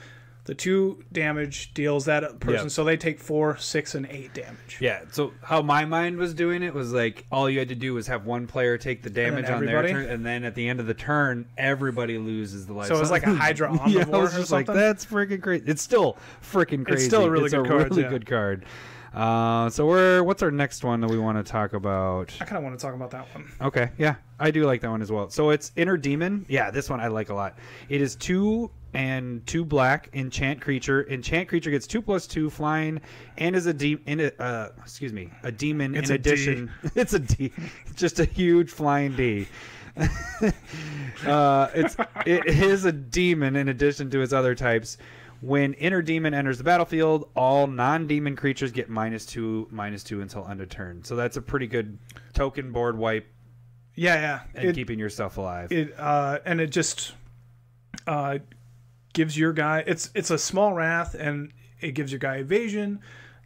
the two damage deals that person, yep. so they take four, six, and eight damage. Yeah. So how my mind was doing it was like all you had to do was have one player take the damage on their turn, and then at the end of the turn, everybody loses the life. So it was like a Hydra Omnivore yeah, or something. Like, that's freaking crazy. It's still freaking crazy. It's still a really it's good a card. Really yeah. good card. Uh, so we're what's our next one that we want to talk about? I kind of want to talk about that one. Okay. Yeah, I do like that one as well. So it's Inner Demon. Yeah, this one I like a lot. It is two. And two black, enchant creature. Enchant creature gets two plus two flying, and is a de in a, uh, excuse me, a demon. It's in a addition, D. It's a D, just a huge flying D. uh, it's it is a demon in addition to its other types. When Inner Demon enters the battlefield, all non-demon creatures get minus two, minus two until end of turn. So that's a pretty good token board wipe. Yeah, yeah, and it, keeping yourself alive. It uh, and it just uh. gives your guy it's it's a small wrath, and it gives your guy evasion,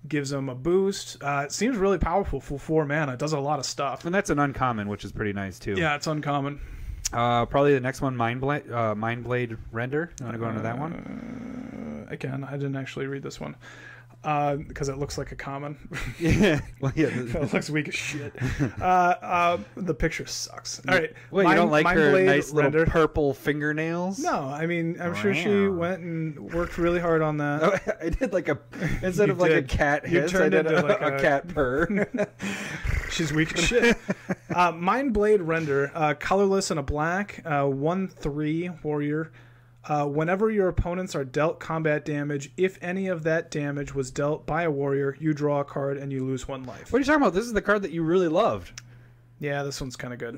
gives him a boost. Uh it seems really powerful for four mana. It does a lot of stuff, and that's an uncommon, which is pretty nice too. Yeah, it's uncommon. Uh probably the next one, Mind Blade uh Mind Blade Render. You want to go uh, into that one? Again, I didn't actually read this one. uh, because it looks like a common. Yeah, well, yeah. It looks weak as shit. Uh, uh, the picture sucks. All right. Well, you don't like her nice little purple fingernails? No, I mean, I'm sure she went and worked really hard on that. Oh, I did like a instead of like a cat hiss, I did a, like a, a cat purr. She's weak as shit. Uh, Mind Blade Render, uh, colorless and a black, uh, one three warrior. Uh, whenever your opponents are dealt combat damage, if any of that damage was dealt by a warrior, you draw a card and you lose one life. What are you talking about? This is the card that you really loved. Yeah, this one's kind of good.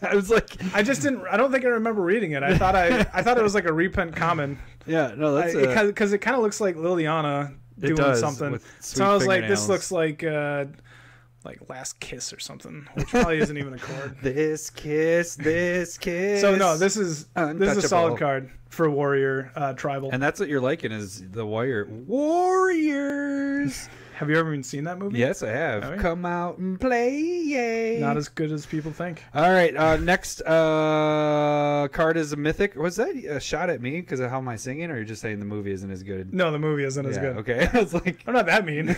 I was like, I just didn't. I don't think I remember reading it. I thought I, I thought it was like a reprint common. Yeah, no, that's because a... it, it kind of looks like Liliana doing it does, something. With sweet so I was like, this looks like. Uh, Like Last Kiss or something, which probably isn't even a card. This kiss, this kiss. So no, this is this is a solid card for warrior uh, tribal. And that's what you're liking is the warrior warriors. Have you ever even seen that movie? Yes, I have. Oh, yeah. Come out and play, yay! Not as good as people think. All right, uh, next uh, card is a mythic. Was that a shot at me because of how am I singing, or you're just saying the movie isn't as good? No, the movie isn't yeah, as good. Okay, I was like, I'm not that mean.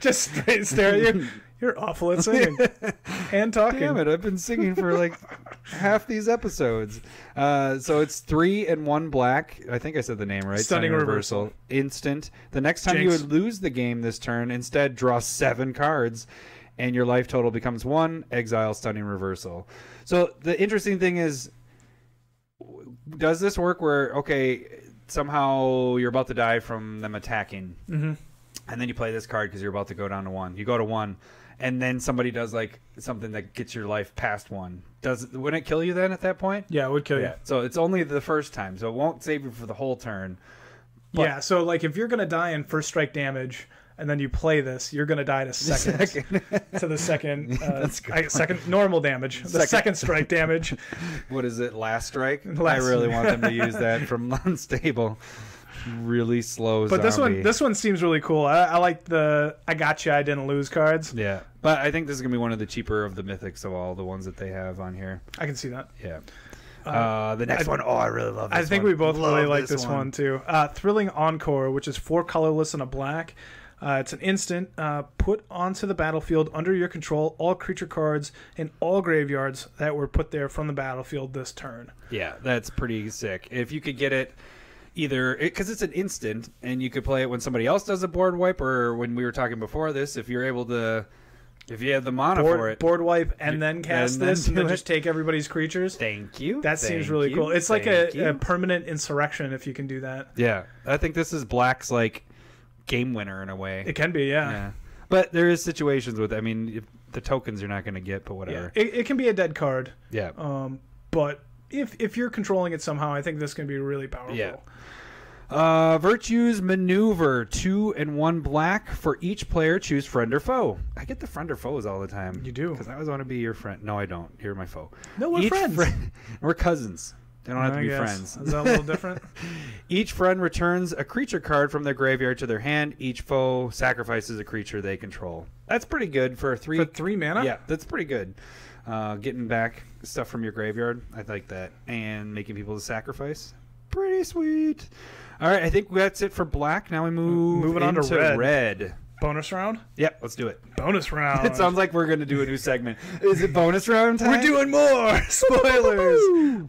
Just straight stare at you. You're awful at singing and talking. Damn it! I've been singing for like half these episodes. Uh, so it's three and one black. I think I said the name right. Stunning, Stunning reversal. reversal. Instant. The next time Jinx. You would lose the game this turn. Instead, draw seven cards, and your life total becomes one. Exile, Stunning Reversal. So the interesting thing is, does this work where, okay, somehow you're about to die from them attacking, mm-hmm. and then you play this card because you're about to go down to one. You go to one, and then somebody does like something that gets your life past one. Does wouldn't it kill you then at that point? Yeah, it would kill yeah. you. So it's only the first time, so it won't save you for the whole turn. But yeah, so like if you're gonna die in first strike damage. And then you play this, you're going to die to second, second. to the second uh, I, second normal damage, the second. second strike damage. What is it, last strike? Last. I really want them to use that from Unstable. Really slow But zombie. this one this one seems really cool. I, I like the I gotcha, I didn't lose cards. Yeah, but I think this is going to be one of the cheaper of the mythics of all the ones that they have on here. I can see that. Yeah. Uh, the next I, one, oh, I really love this I think one. we both love really like this one, one too. Uh, Thrilling Encore, which is four colorless and a black. Uh, it's an instant. Uh, put onto the battlefield under your control all creature cards in all graveyards that were put there from the battlefield this turn. Yeah, that's pretty sick. If you could get it either... Because it, it's an instant, and you could play it when somebody else does a board wipe, or when we were talking before this, if you're able to... If you have the mana board, for it. Board wipe and then cast and then this and then just take everybody's creatures. Thank you. That Thank seems really you. cool. It's Thank like a, a permanent insurrection if you can do that. Yeah, I think this is Black's, like... game winner in a way. It can be, yeah. yeah. But there is situations with, I mean, if the tokens you're not going to get, but whatever. Yeah. It, it can be a dead card. Yeah. Um, but if if you're controlling it somehow, I think this can be really powerful. Yeah. Uh, Virtue's Maneuver, two and one black. For each player, choose friend or foe. I get the friend or foes all the time. You do. Because I always want to be your friend. No, I don't. You're my foe. No, we're each friends. Friend, we're cousins. They don't have to be friends. Is that a little different? Each friend returns a creature card from their graveyard to their hand. Each foe sacrifices a creature they control. That's pretty good for three. For three mana? Yeah, that's pretty good. Uh, getting back stuff from your graveyard. I like that. And making people to sacrifice. Pretty sweet. All right, I think that's it for black. Now we move Moving on to red. red. Bonus round? Yep, let's do it. Bonus round. It sounds like we're going to do a new segment. Is it bonus round time? We're doing more! Spoilers!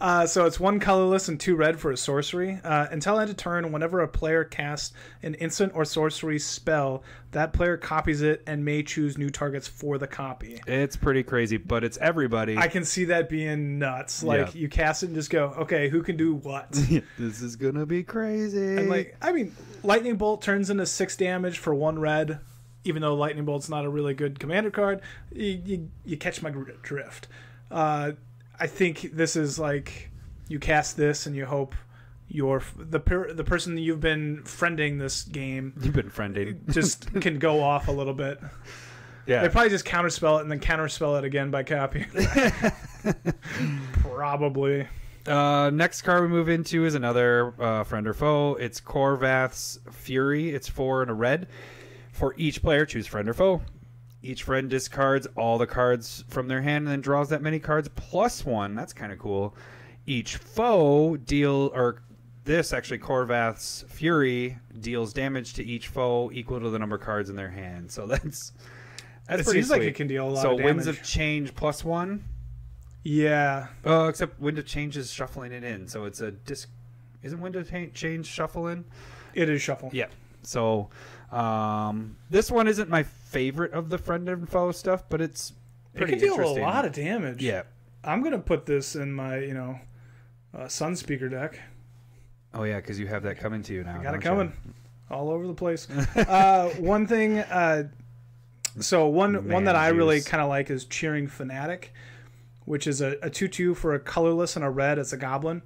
uh, so it's one colorless and two red for a sorcery. Uh, until end of turn, whenever a player casts an instant or sorcery spell, that player copies it and may choose new targets for the copy. It's pretty crazy, but it's everybody. I can see that being nuts. Like, yeah. you cast it and just go, okay, who can do what? This is going to be crazy. And like, I mean, Lightning Bolt turns into six damage for one red. Even though Lightning Bolt's not a really good commander card, you, you, you catch my drift. Uh, I think this is like you cast this and you hope your the per, the person that you've been friending this game you've been friending just can go off a little bit. Yeah, they probably just counterspell it and then counterspell it again by copying. Probably. Uh, next card we move into is another uh, friend or foe. It's Korvath's Fury. It's four and a red. For each player, choose friend or foe. Each friend discards all the cards from their hand and then draws that many cards plus one. That's kind of cool. Each foe deal or this actually, Korvath's Fury deals damage to each foe equal to the number of cards in their hand. So that's that's it pretty seems sweet. Like it can deal a lot so of damage. So Winds of Change plus one. Yeah. Oh, uh, except Wind of Change is shuffling it in, so it's a disc. Isn't Wind of Change shuffling? It is shuffle. Yeah. So um, this one isn't my favorite of the friend and foe stuff, but it's pretty interesting. It can deal a lot of damage. Yeah. I'm gonna put this in my you know uh, Sunspeaker deck. Oh yeah, because you have that coming to you now. I got it coming, you? all over the place. uh, one thing, uh, so one Man, one that I geez. really kind of like is Cheering Fanatic, which is a two two for a colorless and a red. It's a goblin.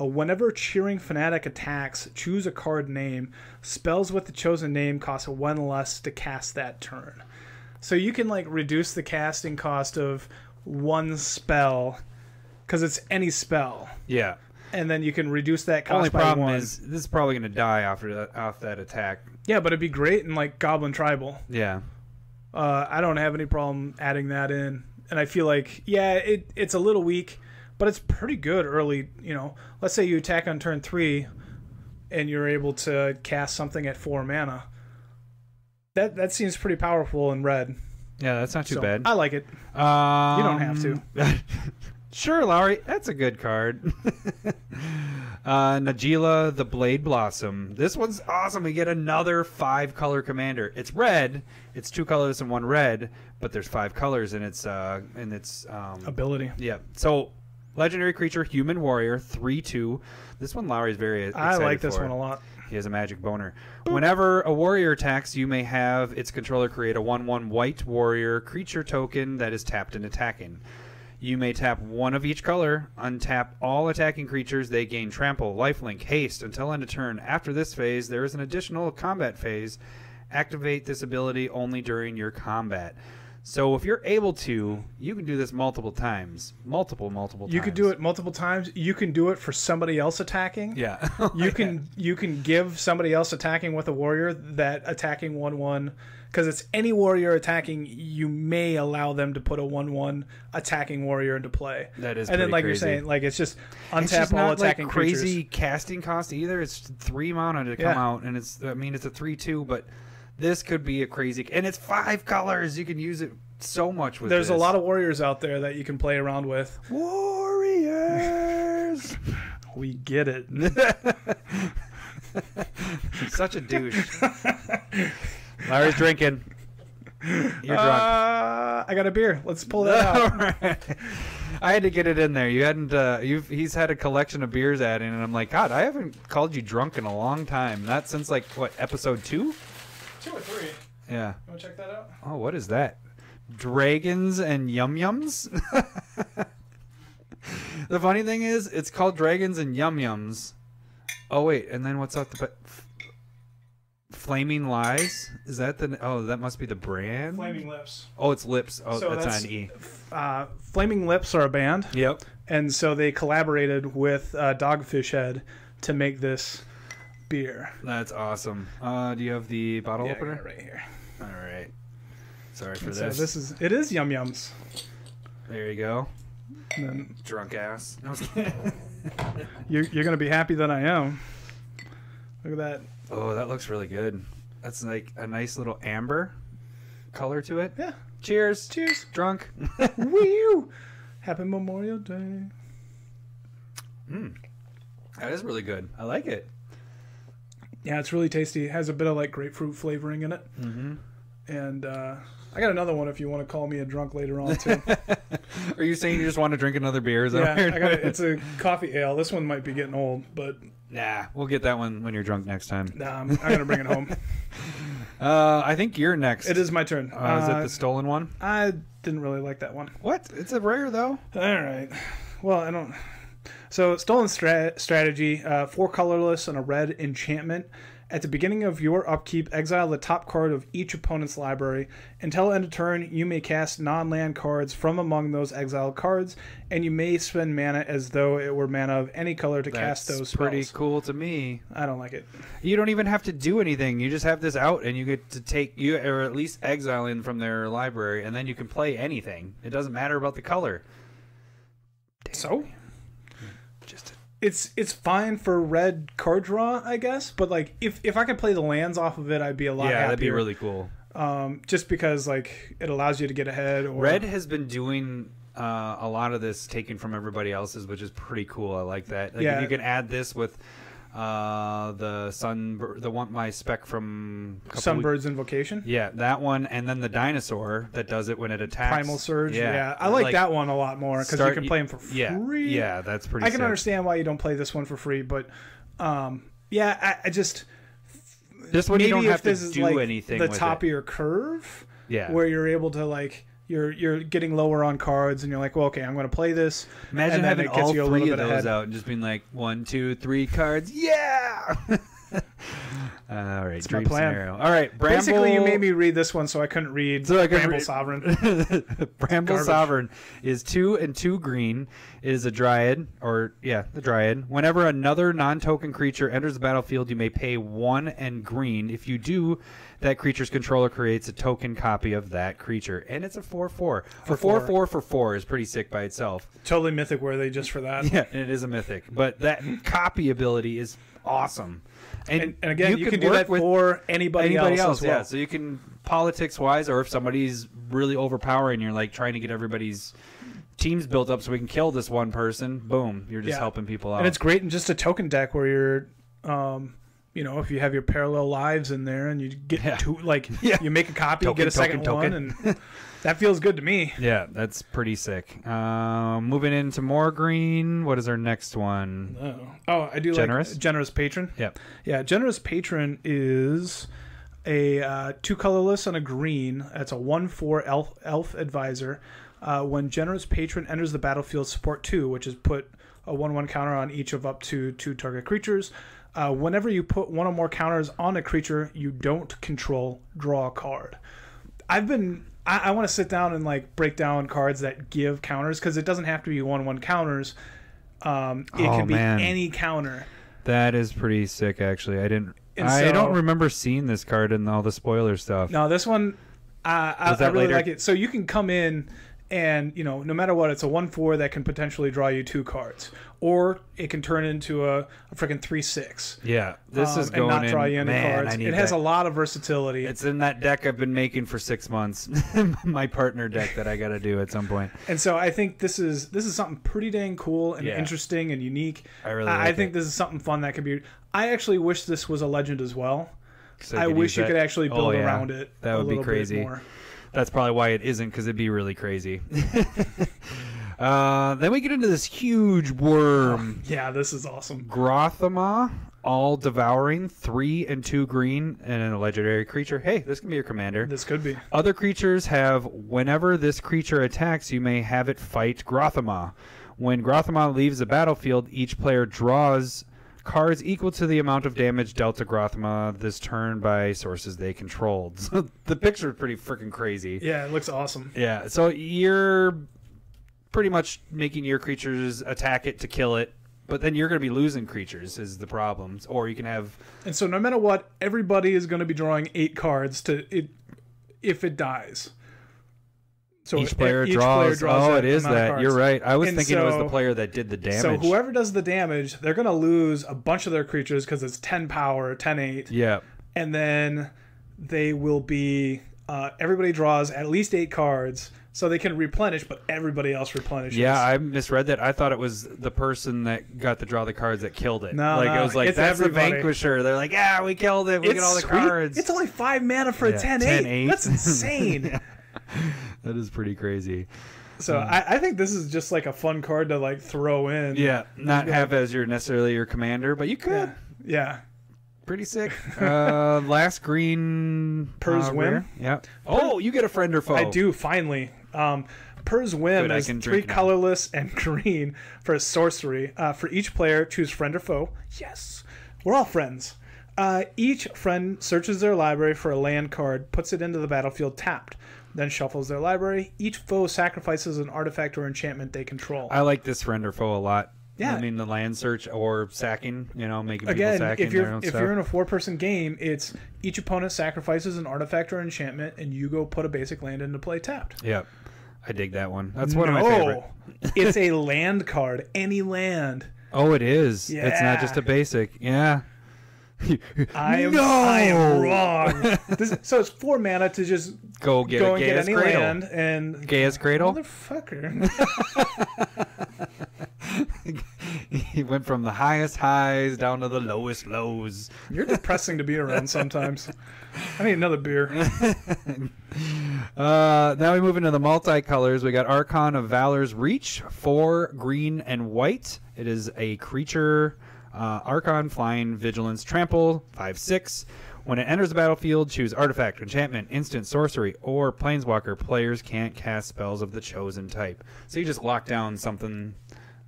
Uh, whenever Cheering Fanatic attacks, choose a card name. Spells with the chosen name cost one less to cast that turn. So you can like reduce the casting cost of one spell, because it's any spell. Yeah. And then you can reduce that cost. Only problem by one. is this is probably going to die after that, off that attack. Yeah, but it'd be great in like Goblin Tribal. Yeah, uh, I don't have any problem adding that in, and I feel like yeah, it it's a little weak, but it's pretty good early. You know, let's say you attack on turn three, and you're able to cast something at four mana. That that seems pretty powerful in red. Yeah, that's not too so, bad. I like it. Um, you don't have to. Sure, Lowry, that's a good card. uh, Najeela the Blade Blossom. This one's awesome. We get another five-color commander. It's red. It's two colors and one red, but there's five colors in its uh, in its um, ability. Yeah. So, legendary creature, human warrior, three two. This one, Lowry's very excited I like this for. one a lot. He has a magic boner. Whenever a warrior attacks, you may have its controller create a one one white warrior creature token that is tapped and attacking. You may tap one of each color, untap all attacking creatures. They gain trample, lifelink, haste until end of turn. After this phase, there is an additional combat phase. Activate this ability only during your combat. So if you're able to, you can do this multiple times. Multiple, multiple times. You could do it multiple times. You can do it for somebody else attacking. Yeah. you can you can give somebody else attacking with a warrior that attacking one one. Because it's any warrior attacking, you may allow them to put a one one attacking warrior into play. That is, and then like crazy. you're saying, like it's just untap it's just all not attacking like crazy creatures. Casting cost either. It's three mana to come yeah. out, and it's I mean it's a three two, but this could be a crazy, and it's five colors. You can use it so much with. There's this. a lot of warriors out there that you can play around with. Warriors, we get it. Such a douche. Larry's drinking. You're uh, drunk. I got a beer. Let's pull that out. All right. I had to get it in there. You hadn't. Uh, you've. He's had a collection of beers added, and I'm like, God, I haven't called you drunk in a long time. Not since like what, episode two? Two or three. Yeah. You want to check that out? Oh, what is that? Dragons and yum yums. The funny thing is, it's called Dragons and Yum Yums. Oh wait, and then what's up the? Flaming Lies? Is that the... Oh, that must be the brand? Flaming Lips. Oh, it's Lips. Oh, so that's, that's on E. Uh, Flaming Lips are a band. Yep. And so they collaborated with uh, Dogfish Head to make this beer. That's awesome. Uh, do you have the bottle yeah, opener? I got it right here. All right. Sorry for and this. So this is, it is Yum Yums. There you go. And then, drunk ass. No, you're you're going to be happy that I am. Look at that. Oh, that looks really good. That's like a nice little amber color to it. Yeah. Cheers. Cheers. Drunk. Woo! Happy Memorial Day. Mm. That is really good. I like it. Yeah, it's really tasty. It has a bit of like grapefruit flavoring in it. Mm-hmm. And uh, I got another one if you want to call me a drunk later on, too. Are you saying you just want to drink another beer? Is that yeah, weird? I got it. It's a coffee ale. This one might be getting old, but... Nah, we'll get that one when you're drunk next time. Nah, I'm, I'm going to bring it home. uh, I think you're next. It is my turn. Uh, uh, is it the stolen one? I didn't really like that one. What? It's a rare, though. All right. Well, I don't... So, stolen stra strategy, uh, four colorless and a red enchantment. At the beginning of your upkeep, exile the top card of each opponent's library. Until end of turn, you may cast non-land cards from among those exiled cards, and you may spend mana as though it were mana of any color to That's cast those spells. Pretty cool to me. I don't like it. You don't even have to do anything. You just have this out, and you get to take you or at least exile in from their library, and then you can play anything. It doesn't matter about the color. Damn. So, just a it's it's fine for red card draw, I guess. But like, if if I could play the lands off of it, I'd be a lot yeah, happier. Yeah, that'd be really cool. Um, just because like it allows you to get ahead. Or... Red has been doing uh, a lot of this, taken from everybody else's, which is pretty cool. I like that. Like, yeah. If you can add this with uh, the sun, the one my spec from Sunbird's Invocation. Yeah, that one, and then the dinosaur that does it when it attacks. Primal Surge. Yeah, yeah. I like, like that one a lot more because you can play them for yeah, free. Yeah, that's pretty. I can sick. understand why you don't play this one for free, but um, yeah, I, I just. This one, maybe you don't have to do like anything the with top it. of your curve, yeah, where you're able to like you're you're getting lower on cards and you're like, well, okay, I'm going to play this. Imagine and then having it gets all you a three of those ahead. out and just being like one, two, three cards, yeah. All right, dream scenario. All right, Bramble... basically, you made me read this one, so I couldn't read. So I couldn't Bramble read... Sovereign. Bramble Sovereign is two and two green. It is a dryad, or yeah, the dryad. Whenever another non-token creature enters the battlefield, you may pay one and green. If you do, that creature's controller creates a token copy of that creature, and it's a four-four. For four-four for four is pretty sick by itself. Totally mythic, were they just for that? Yeah, and it is a mythic, but that copy ability is awesome. And, and, and again, you, you can, can do that for anybody, anybody else, else well. Yeah, so you can politics wise, or if somebody's really overpowering, you're like trying to get everybody's teams built up so we can kill this one person. Boom, you're just yeah. helping people out. And it's great in just a token deck where you're, um, you know, if you have your parallel lives in there and you get yeah. two, like yeah. you make a copy, token, get a second token, one, token. and that feels good to me. Yeah, that's pretty sick. Uh, moving into more green. What is our next one? Oh, oh I do generous? like Generous Patron. Yeah, yeah. Generous Patron is a uh, two colorless and a green. That's a one four elf elf advisor. Uh, when Generous Patron enters the battlefield, support two, which is put a one one counter on each of up to two target creatures. Uh, whenever you put one or more counters on a creature you don't control, draw a card. I've been... I, I want to sit down and, like, break down cards that give counters, because it doesn't have to be one one counters. Um, it oh, can be man. any counter. That is pretty sick, actually. I didn't... And I so, don't remember seeing this card in all the spoiler stuff. No, this one... Uh, I, I really later? like it. So you can come in... And, you know, no matter what, it's a one four that can potentially draw you two cards. Or it can turn into a, a freaking three six. Yeah, this um, is going and not draw in, you any man, cards. It that. has a lot of versatility. It's in that deck I've been making for six months. My partner deck that I got to do at some point. And so I think this is this is something pretty dang cool and yeah. interesting and unique. I really I, like I think it. this is something fun that could be... I actually wish this was a legend as well. So I wish you could actually build oh, yeah. around it That would a little be crazy. Bit more. That's probably why it isn't, because it'd be really crazy. uh, then we get into this huge worm. Yeah, this is awesome. Grothama, all-devouring, three and two green, and a legendary creature. Hey, this can be your commander. This could be. Other creatures have, whenever this creature attacks, you may have it fight Grothama. When Grothama leaves the battlefield, each player draws cards equal to the amount of damage dealt to Grothama this turn by sources they controlled. So the picture is pretty freaking crazy. Yeah, it looks awesome. Yeah, so you're pretty much making your creatures attack it to kill it, but then you're going to be losing creatures is the problem. Or you can have... And so no matter what, everybody is going to be drawing eight cards to it if it dies. So each player, each draws. player draws. Oh, it is that. You're right. I was and thinking so, it was the player that did the damage. So whoever does the damage, they're going to lose a bunch of their creatures because it's ten power, ten eight. Yeah. And then they will be... Uh, everybody draws at least eight cards, so they can replenish, but everybody else replenishes. Yeah, I misread that. I thought it was the person that got to draw the cards that killed it. No, like no, I was like, that's everybody. the Vanquisher. They're like, yeah, we killed it. We it's get all the sweet. cards. It's only five mana for yeah, a ten eight. That's insane. Yeah. That is pretty crazy. So um, I, I think this is just like a fun card to like throw in. Yeah, not yeah. have as your necessarily your commander, but you could. Yeah, yeah. Pretty sick. Uh, last green, Pir's uh, Whim. Yeah. Oh, you get a friend or foe. I do finally. Um, Pir's Whim Good, is three colorless now. and green for a sorcery. Uh, for each player, choose friend or foe. Yes, we're all friends. Uh, each friend searches their library for a land card, puts it into the battlefield tapped. Then shuffles their library. Each foe sacrifices an artifact or enchantment they control. I like this render foe a lot. Yeah, I mean the land search or sacking. You know, making Again, people sacking if you're their own if stuff. you're in a four-person game, it's each opponent sacrifices an artifact or enchantment, and you go put a basic land into play tapped. Yep, I dig that one. That's one no, of my favorite. It's a land card, any land. Oh, it is. Yeah. It's not just a basic. Yeah. I am, no! I am wrong. This, so it's four mana to just go get, go a, and get any cradle. land and Gaia's Cradle. Motherfucker. He went from the highest highs down to the lowest lows. You're depressing to be around sometimes. I need another beer. Uh, now we move into the multicolors. We got Archon of Valor's Reach, four green and white. It is a creature. Uh, Archon, Flying, Vigilance, Trample, five six. When it enters the battlefield, choose Artifact, Enchantment, Instant, Sorcery, or Planeswalker. Players can't cast spells of the chosen type. So you just lock down something,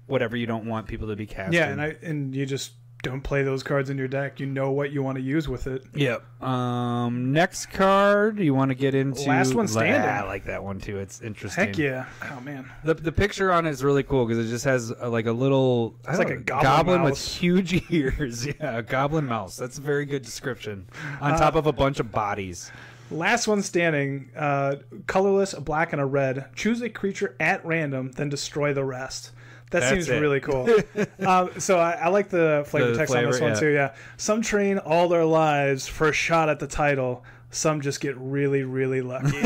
whatever you don't want people to be casting. Yeah, and, I, and you just don't play those cards in your deck. You know what you want to use with it. Yep. Um, next card you want to get into. Last One Standing. Yeah, I like that one too. It's interesting. Heck yeah. Oh, man. The, the picture on it is really cool because it just has a, like a little. It's like know, a goblin, goblin with huge ears. Yeah, a goblin mouse. That's a very good description. On uh, top of a bunch of bodies. Last One Standing. Uh, colorless, a black, and a red. Choose a creature at random, then destroy the rest. That That's seems it. really cool. um, so I, I like the flavor the text flavor, on this one, yeah. too. Yeah, some train all their lives for a shot at the title. Some just get really, really lucky.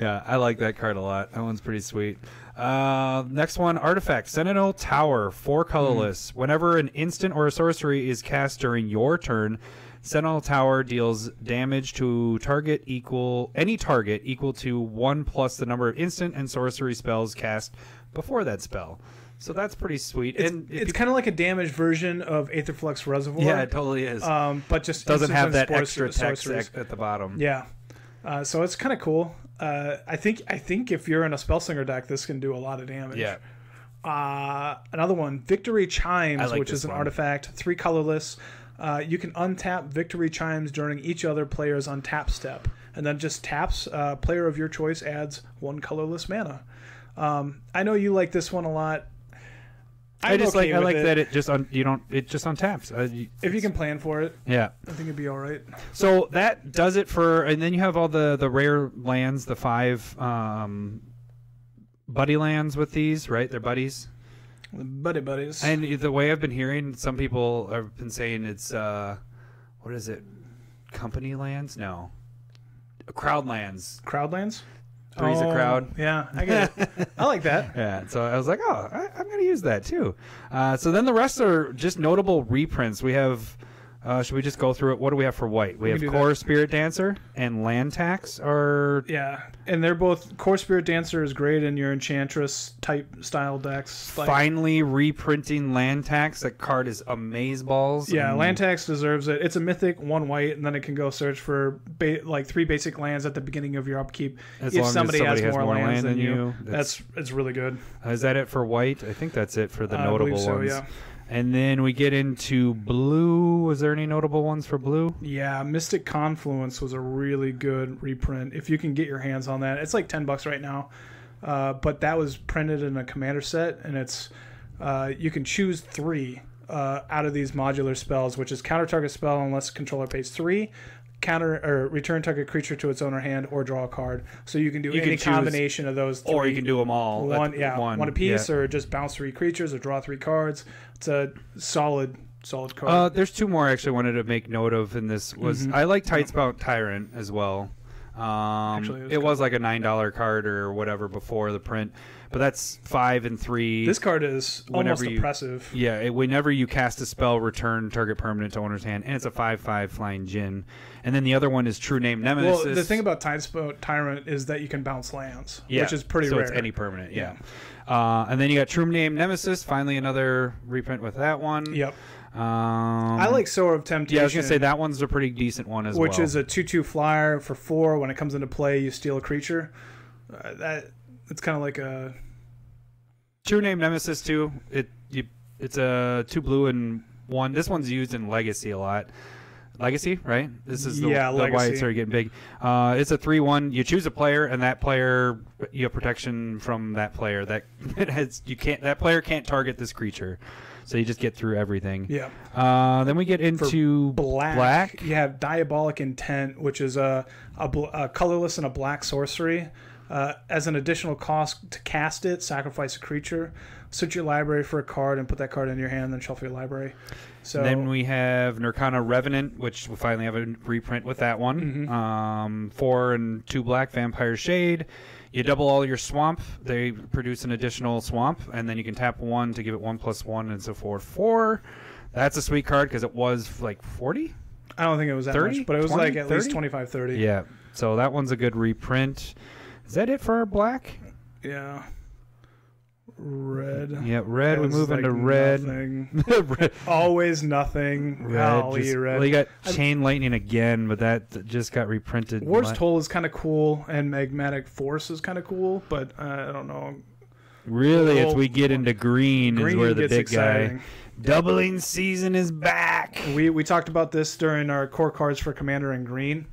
Yeah, I like that card a lot. That one's pretty sweet. Uh, next one, Artifact, Sentinel Tower, four colorless. Mm. Whenever an instant or a sorcery is cast during your turn, Sentinel Tower deals damage to target equal any target equal to one plus the number of instant and sorcery spells cast before that spell. So that's pretty sweet. It's, and it's kind of like a damaged version of Aetherflux Reservoir. Yeah, it totally is. Um, but just doesn't have that extra text at the bottom. Yeah. Uh, so it's kind of cool. Uh, I think I think if you're in a Spellseeker deck, this can do a lot of damage. Yeah. Uh, another one, Victory Chimes, like which is an one. artifact, three colorless. Uh, you can untap Victory Chimes during each other player's untap step, and then just taps. Uh, player of your choice adds one colorless mana. Um, I know you like this one a lot. I'm I just okay like I like it. that it just un, you don't it just untaps. Uh, you, if you can plan for it, yeah, I think it'd be all right. So that does it for, and then you have all the the rare lands, the five um, buddy lands with these, right? They're buddies. Buddy buddies. And the way I've been hearing, some people have been saying it's, uh, what is it? Company lands? No. Crowdlands. Crowdlands? Three's oh, a crowd. Yeah, I get it. I like that. Yeah, so I was like, oh, I, I'm going to use that too. Uh, so then the rest are just notable reprints. We have, uh, should we just go through it? What do we have for white? We, we have Core that. Spirit Dancer and Land Tax. Are... Yeah. And they're both, Core Spirit Dancer is great in your Enchantress type style decks. Like, finally reprinting Land Tax. That card is amazeballs. Yeah, and... Land Tax deserves it. It's a mythic, one white, and then it can go search for ba like three basic lands at the beginning of your upkeep. As if long somebody, as somebody has, has more, more lands than, than you, you, that's, that's it's really good. Is that it for white? I think that's it for the uh, notable so, ones. Yeah. And then we get into blue. Was there any notable ones for blue? Yeah, Mystic Confluence was a really good reprint. If you can get your hands on that, it's like ten bucks right now. Uh, but that was printed in a commander set, and it's uh, you can choose three uh, out of these modular spells, which is counter target spell unless controller pays three, counter or return target creature to its owner hand, or draw a card. So you can do you any can combination of those three, or you can do them all one yeah one, one apiece yeah. or just bounce three creatures or draw three cards. It's a solid solid card. Uh there's two more I actually wanted to make note of in this was mm-hmm. I like Tidespout Tyrant as well. um actually, it was, it was like a nine dollar card or whatever before the print, but that's five and three. This card is almost you, impressive. Yeah, it, whenever you cast a spell, return target permanent to owner's hand, and it's a five five flying Jin. And then the other one is True Name Nemesis. Well, the thing about Tidespout Tyrant is that you can bounce lands, yeah, which is pretty so rare. So it's any permanent, yeah. yeah. Uh, and then you got True Name Nemesis, finally another reprint with that one. Yep. Um, I like Sower of Temptation. Yeah, I was going to say that one's a pretty decent one as which well. Which is a two two flyer for four. When it comes into play, you steal a creature. Uh, that... It's kind of like a True Name Nemesis too. It you, it's a two blue and one. This one's used in Legacy a lot. Legacy, right? This is the, yeah, the Legacy. Why it's started getting big. Uh, it's a three one. You choose a player, and that player you have protection from that player. That it has you can't that player can't target this creature. So you just get through everything. Yeah. Uh, then we get into black, black. You have Diabolic Intent, which is a a, a colorless and a black sorcery. Uh, as an additional cost to cast it, sacrifice a creature, search your library for a card, and put that card into your hand, and then shuffle your library. So then we have Nurkana Revenant, which we finally have a reprint with that one. Mm-hmm. um, four and two black, Vampire Shade. You double all your swamp. They produce an additional swamp, and then you can tap one to give it one plus one, and so forth. Four. That's a sweet card because it was like forty. I don't think it was that thirty, much, but it was twenty, like at thirty? Least twenty-five, thirty. Yeah. So that one's a good reprint. Is that it for our black? Yeah. Red. Yeah, red. It we move like into red. Red. Always nothing. Red. Golly, just, red. Well, you got Chain Lightning again, but that just got reprinted. War's Toll is kind of cool, and Magmatic Force is kind of cool, but uh, I don't know. Really, it's we get into green, green is where the big exciting. guy. Doubling Season is back. We we talked about this during our core cards for Commander in green.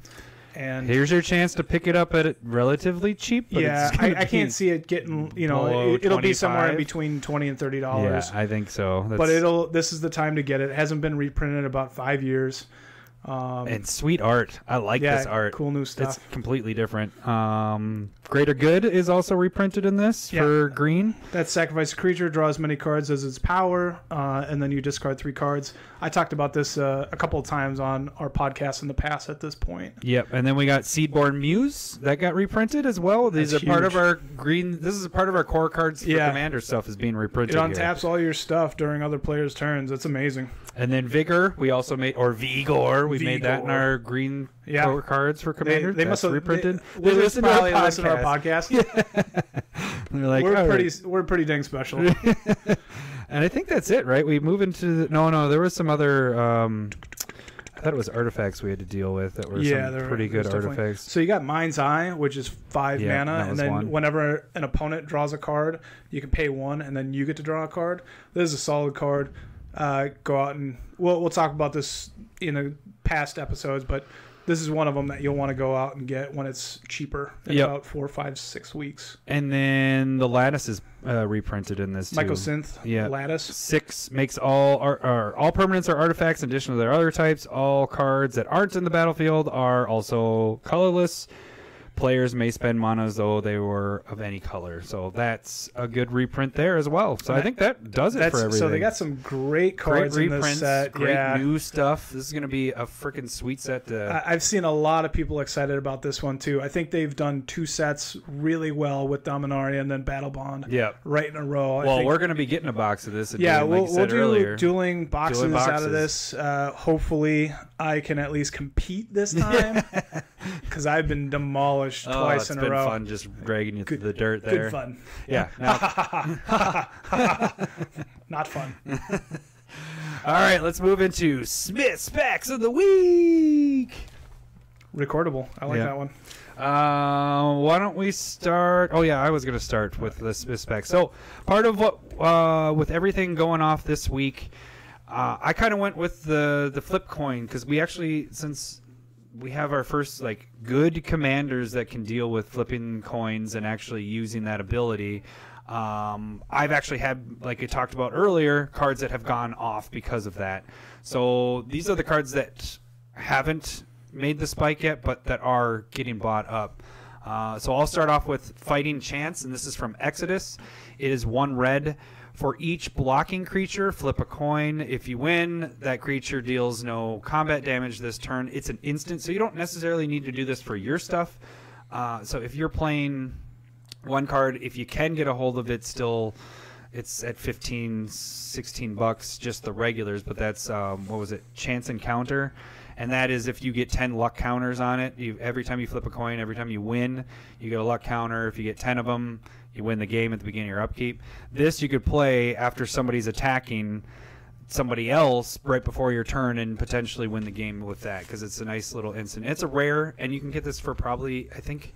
And here's your chance to pick it up at it relatively cheap. But yeah, it's I, I can't see it getting, you know, it, it'll twenty-five. Be somewhere in between twenty and thirty dollars. Yeah, I think so. That's... But it'll this is the time to get it. It hasn't been reprinted in about five years. Um, and sweet art. I like yeah, this art. Cool new stuff. It's completely different. Um, Greater Good is also reprinted in this yeah. for green. That sacrifice creature, draws as many cards as its power, uh, and then you discard three cards. I talked about this uh, a couple of times on our podcast in the past at this point. Yep. And then we got Seedborn Muse that got reprinted as well. These That's are huge. part of our green. This is a part of our core cards for yeah. Commander stuff is being reprinted. It untaps here. all your stuff during other players' turns. It's amazing. And then Vigor, we also made, or Vigor, we We made that in our green yeah. core cards for Commander. They, they must have reprinted. They, they listen to our podcast. To our podcast. Yeah. They're like, we're oh, pretty, right. we're pretty dang special. And I think that's it, right? We move into the, no, no. There was some other. Um, I thought it was artifacts we had to deal with that were yeah, some pretty were, good artifacts. So you got Mind's Eye, which is five yeah, mana, and then one. whenever an opponent draws a card, you can pay one, and then you get to draw a card. This is a solid card. Uh, go out and we'll we'll talk about this in the past episodes, but this is one of them that you'll want to go out and get when it's cheaper in yep. about four, five, six weeks. And then the Lattice is uh, reprinted in this too. Mycosynth, yeah. Lattice six makes all our, our all permanents are artifacts in addition to their other types. All cards that aren't in the battlefield are also colorless. Players may spend monos though they were of any color, so that's a good reprint there as well. So I think that does it that's, for everything. So they got some great cards, great reprints, in this set. Great yeah. new stuff. This is going to be a freaking sweet set. To... I've seen a lot of people excited about this one too. I think they've done two sets really well with Dominaria and then Battlebond. Yeah, right in a row. Well, I think... we're going to be getting a box of this. At yeah, dueling, we'll, like we'll do earlier. dueling boxes, dueling boxes out of this. Uh, hopefully, I can at least compete this time because I've been demolished. Twice oh, in a row. It's been fun just dragging you good, through the dirt there. Good fun. Yeah. No. Not fun. All right, let's move into Smith Specs of the Week. Recordable. I like yeah. that one. Uh, why don't we start? Oh, yeah, I was going to start with the Smith Specs. So part of what, uh, with everything going off this week, uh, I kind of went with the, the flip coin because we actually, since... we have our first like good commanders that can deal with flipping coins and actually using that ability. Um, I've actually had, like I talked about earlier, cards that have gone off because of that. So these are the cards that haven't made the spike yet, but that are getting bought up. Uh, so I'll start off with Fighting Chance, and this is from Exodus. It is one red. For each blocking creature, flip a coin. If you win, that creature deals no combat damage this turn. It's an instant, so you don't necessarily need to do this for your stuff. Uh, so if you're playing one card, if you can get a hold of it still, it's at fifteen, sixteen bucks, just the regulars, but that's, um, what was it, Chance Encounter. And that is if you get ten luck counters on it. You, every time you flip a coin, every time you win, you get a luck counter. If you get ten of them, you win the game at the beginning of your upkeep. This you could play after somebody's attacking somebody else right before your turn and potentially win the game with that because it's a nice little instant. It's a rare, and you can get this for probably, I think,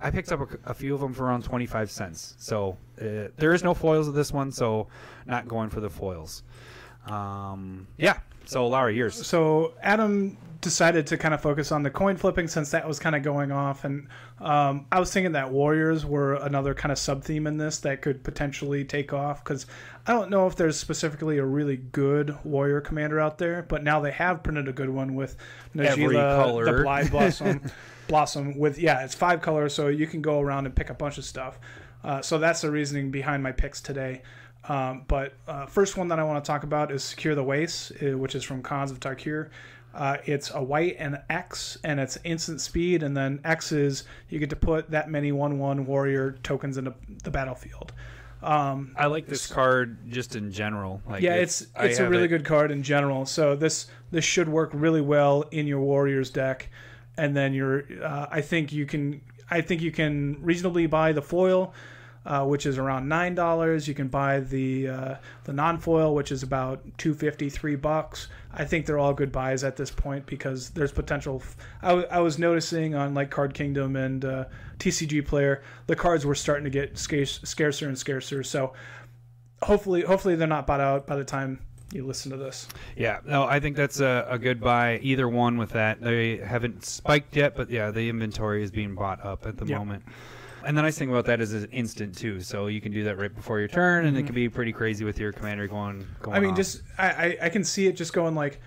I picked up a, a few of them for around twenty-five cents. So uh, there is no foils of this one, so not going for the foils. Um, yeah. So, Laura, yours. So, Adam decided to kind of focus on the coin flipping since that was kind of going off. And um, I was thinking that warriors were another kind of sub-theme in this that could potentially take off, because I don't know if there's specifically a really good warrior commander out there, but now they have printed a good one with Najeela the Blade Blossom. Blossom with, yeah, it's five colors, so you can go around and pick a bunch of stuff. Uh, so that's the reasoning behind my picks today. Um, but uh, first one that I want to talk about is Secure the Wastes, which is from Khans of Tarkir. Uh, it's a white and X, and it's instant speed, and then X is you get to put that many one one warrior tokens into the battlefield. Um, I like this card just in general. Like yeah, it's it's a really it. good card in general. So this this should work really well in your warriors deck, and then you're uh, I think you can I think you can reasonably buy the foil. Uh, which is around nine dollars. You can buy the uh, the non-foil, which is about two fifty, three bucks. I think they're all good buys at this point because there's potential. F I, w I was noticing on like Card Kingdom and uh, T C G Player, the cards were starting to get scarce, scarcer and scarcer. So hopefully, hopefully they're not bought out by the time you listen to this. Yeah, no, I think that's a, a good buy. Either one with that, they haven't spiked yet, but yeah, the inventory is being bought up at the yeah. moment. And the nice thing about that is it's instant, too. So you can do that right before your turn, and mm-hmm. it can be pretty crazy with your commander going, going I mean, off. just I, I can see it just going like,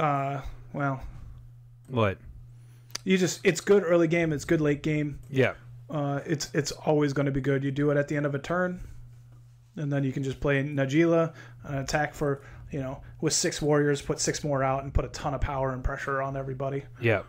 uh, well. What? You just, it's good early game. It's good late game. Yeah. Uh, it's, it's always going to be good. You do it at the end of a turn, and then you can just play Najeela, an attack for, you know, with six warriors, put six more out, and put a ton of power and pressure on everybody. Yeah.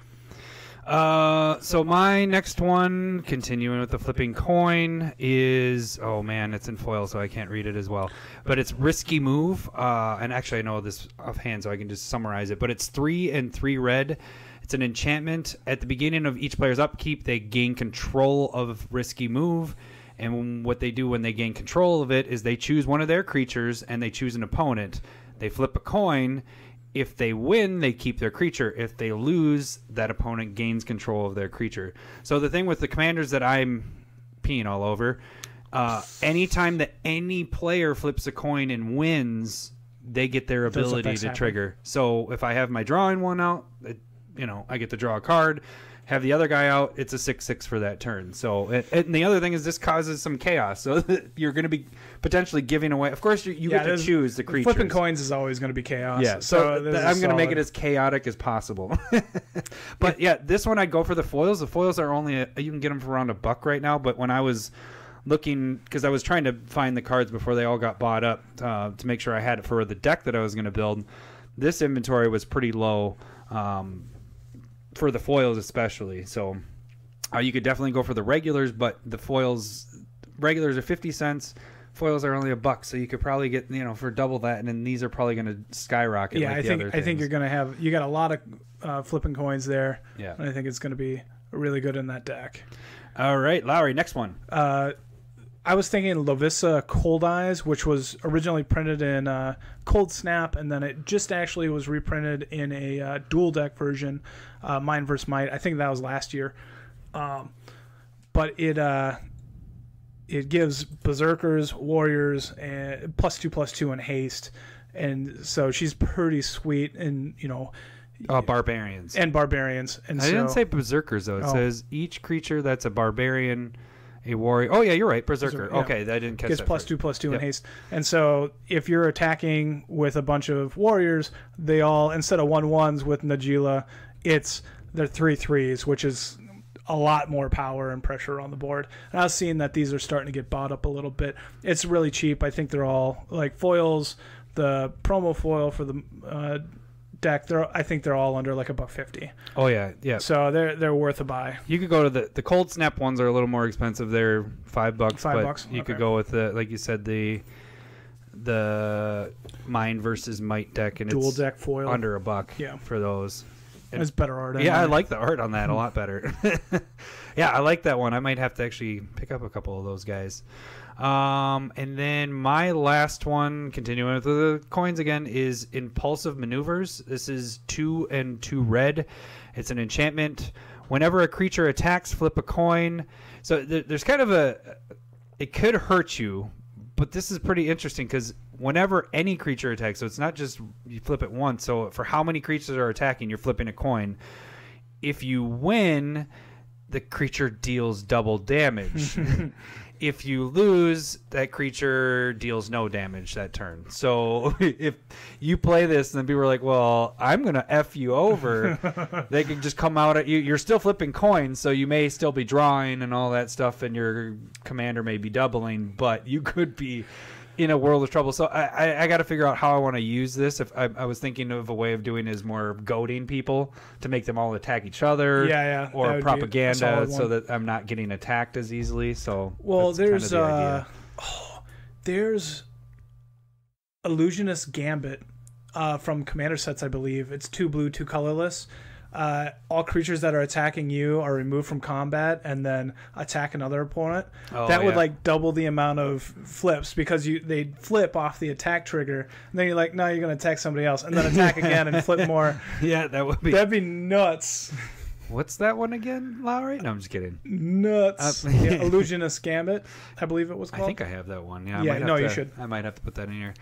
Uh, so my next one, continuing with the flipping coin, is, oh man, it's in foil, so I can't read it as well, but it's Risky Move, uh, and actually I know this offhand, so I can just summarize it, but it's three and three red. It's an enchantment. At the beginning of each player's upkeep, they gain control of Risky Move, and what they do when they gain control of it is they choose one of their creatures, and they choose an opponent. They flip a coin. If they win, they keep their creature. If they lose, that opponent gains control of their creature. So the thing with the commanders that I'm peeing all over, uh, anytime that any player flips a coin and wins, they get their ability to happen. trigger. So if I have my drawing one out, it, you know, I get to draw a card. Have the other guy out, it's a six six for that turn. So, it, and the other thing is this causes some chaos. So you're going to be potentially giving away. Of course, you, you yeah, get to choose the creatures. Flipping coins is always going to be chaos. Yeah, so, so I'm going to make it as chaotic as possible. But yeah, this one I go for the foils. The foils are only, a, you can get them for around a buck right now. But when I was looking, because I was trying to find the cards before they all got bought up uh, to make sure I had it for the deck that I was going to build, this inventory was pretty low. Um, for the foils especially, so uh, you could definitely go for the regulars, but the foils regulars are fifty cents, foils are only a buck, so you could probably get, you know, for double that, and then these are probably going to skyrocket. Yeah, like I the think other I think you're going to have, you got a lot of uh, flipping coins there. Yeah, and I think it's going to be really good in that deck. All right, Lowry, next one. uh I was thinking Lovisa Cold Eyes, which was originally printed in uh, Cold Snap, and then it just actually was reprinted in a uh, dual deck version, uh, Mind versus. Might. I think that was last year. Um, but it uh, it gives Berserkers, Warriors, and plus two, plus two in haste, and so she's pretty sweet, and you know. Uh, barbarians and barbarians. And I so, didn't say Berserkers though. It oh. says each creature that's a barbarian. A warrior. Oh yeah, you're right. Berserker. Berserker yeah. Okay, that didn't catch. Gets that plus first. two, plus two yep. in haste. And so if you're attacking with a bunch of warriors, they all instead of one ones with Najeela, it's they're three threes, which is a lot more power and pressure on the board. And I was seeing that these are starting to get bought up a little bit. It's really cheap. I think they're all like foils. The promo foil for the uh, deck, they're I think they're all under like a buck fifty. Oh yeah, yeah. So they're they're worth a buy. You could go to the the cold snap ones are a little more expensive. They're five bucks. Five but bucks. You okay. could go with the like you said the the Mind versus Might deck and dual it's deck foil under a buck. Yeah, for those. And it's better art. Yeah, I it? like the art on that a lot better. Yeah, I like that one. I might have to actually pick up a couple of those guys. Um, and then my last one, continuing with the coins again, is Impulsive Maneuvers. This is two and two red. It's an enchantment. Whenever a creature attacks, flip a coin. So th there's kind of a... It could hurt you, but this is pretty interesting because whenever any creature attacks, so it's not just you flip it once, so for how many creatures are attacking, you're flipping a coin. If you win, the creature deals double damage. If you lose, that creature deals no damage that turn. So if you play this and then people are like, well, I'm going to F you over, they can just come out at you. You're still flipping coins, so you may still be drawing and all that stuff, and your commander may be doubling, but you could be in a world of trouble. So I, I, I got to figure out how I want to use this. If I, I was thinking of a way of doing is more goading people to make them all attack each other, yeah, yeah. or propaganda, so that I'm not getting attacked as easily. So well, there's kind of the uh, idea. Oh, there's Illusionist Gambit uh, from Commander sets, I believe. It's two blue, two colorless. Uh, all creatures that are attacking you are removed from combat and then attack another opponent. Oh, that would yeah. like double the amount of flips, because you they flip off the attack trigger, and then you're like, no, you're going to attack somebody else, and then attack again and flip more. Yeah, that would be that'd be nuts. What's that one again, Lowry? No, I'm just kidding. Nuts. Uh, yeah, Illusionist Gambit, I believe it was called. I think I have that one. Yeah, I yeah might have no, to, you should. I might have to put that in here.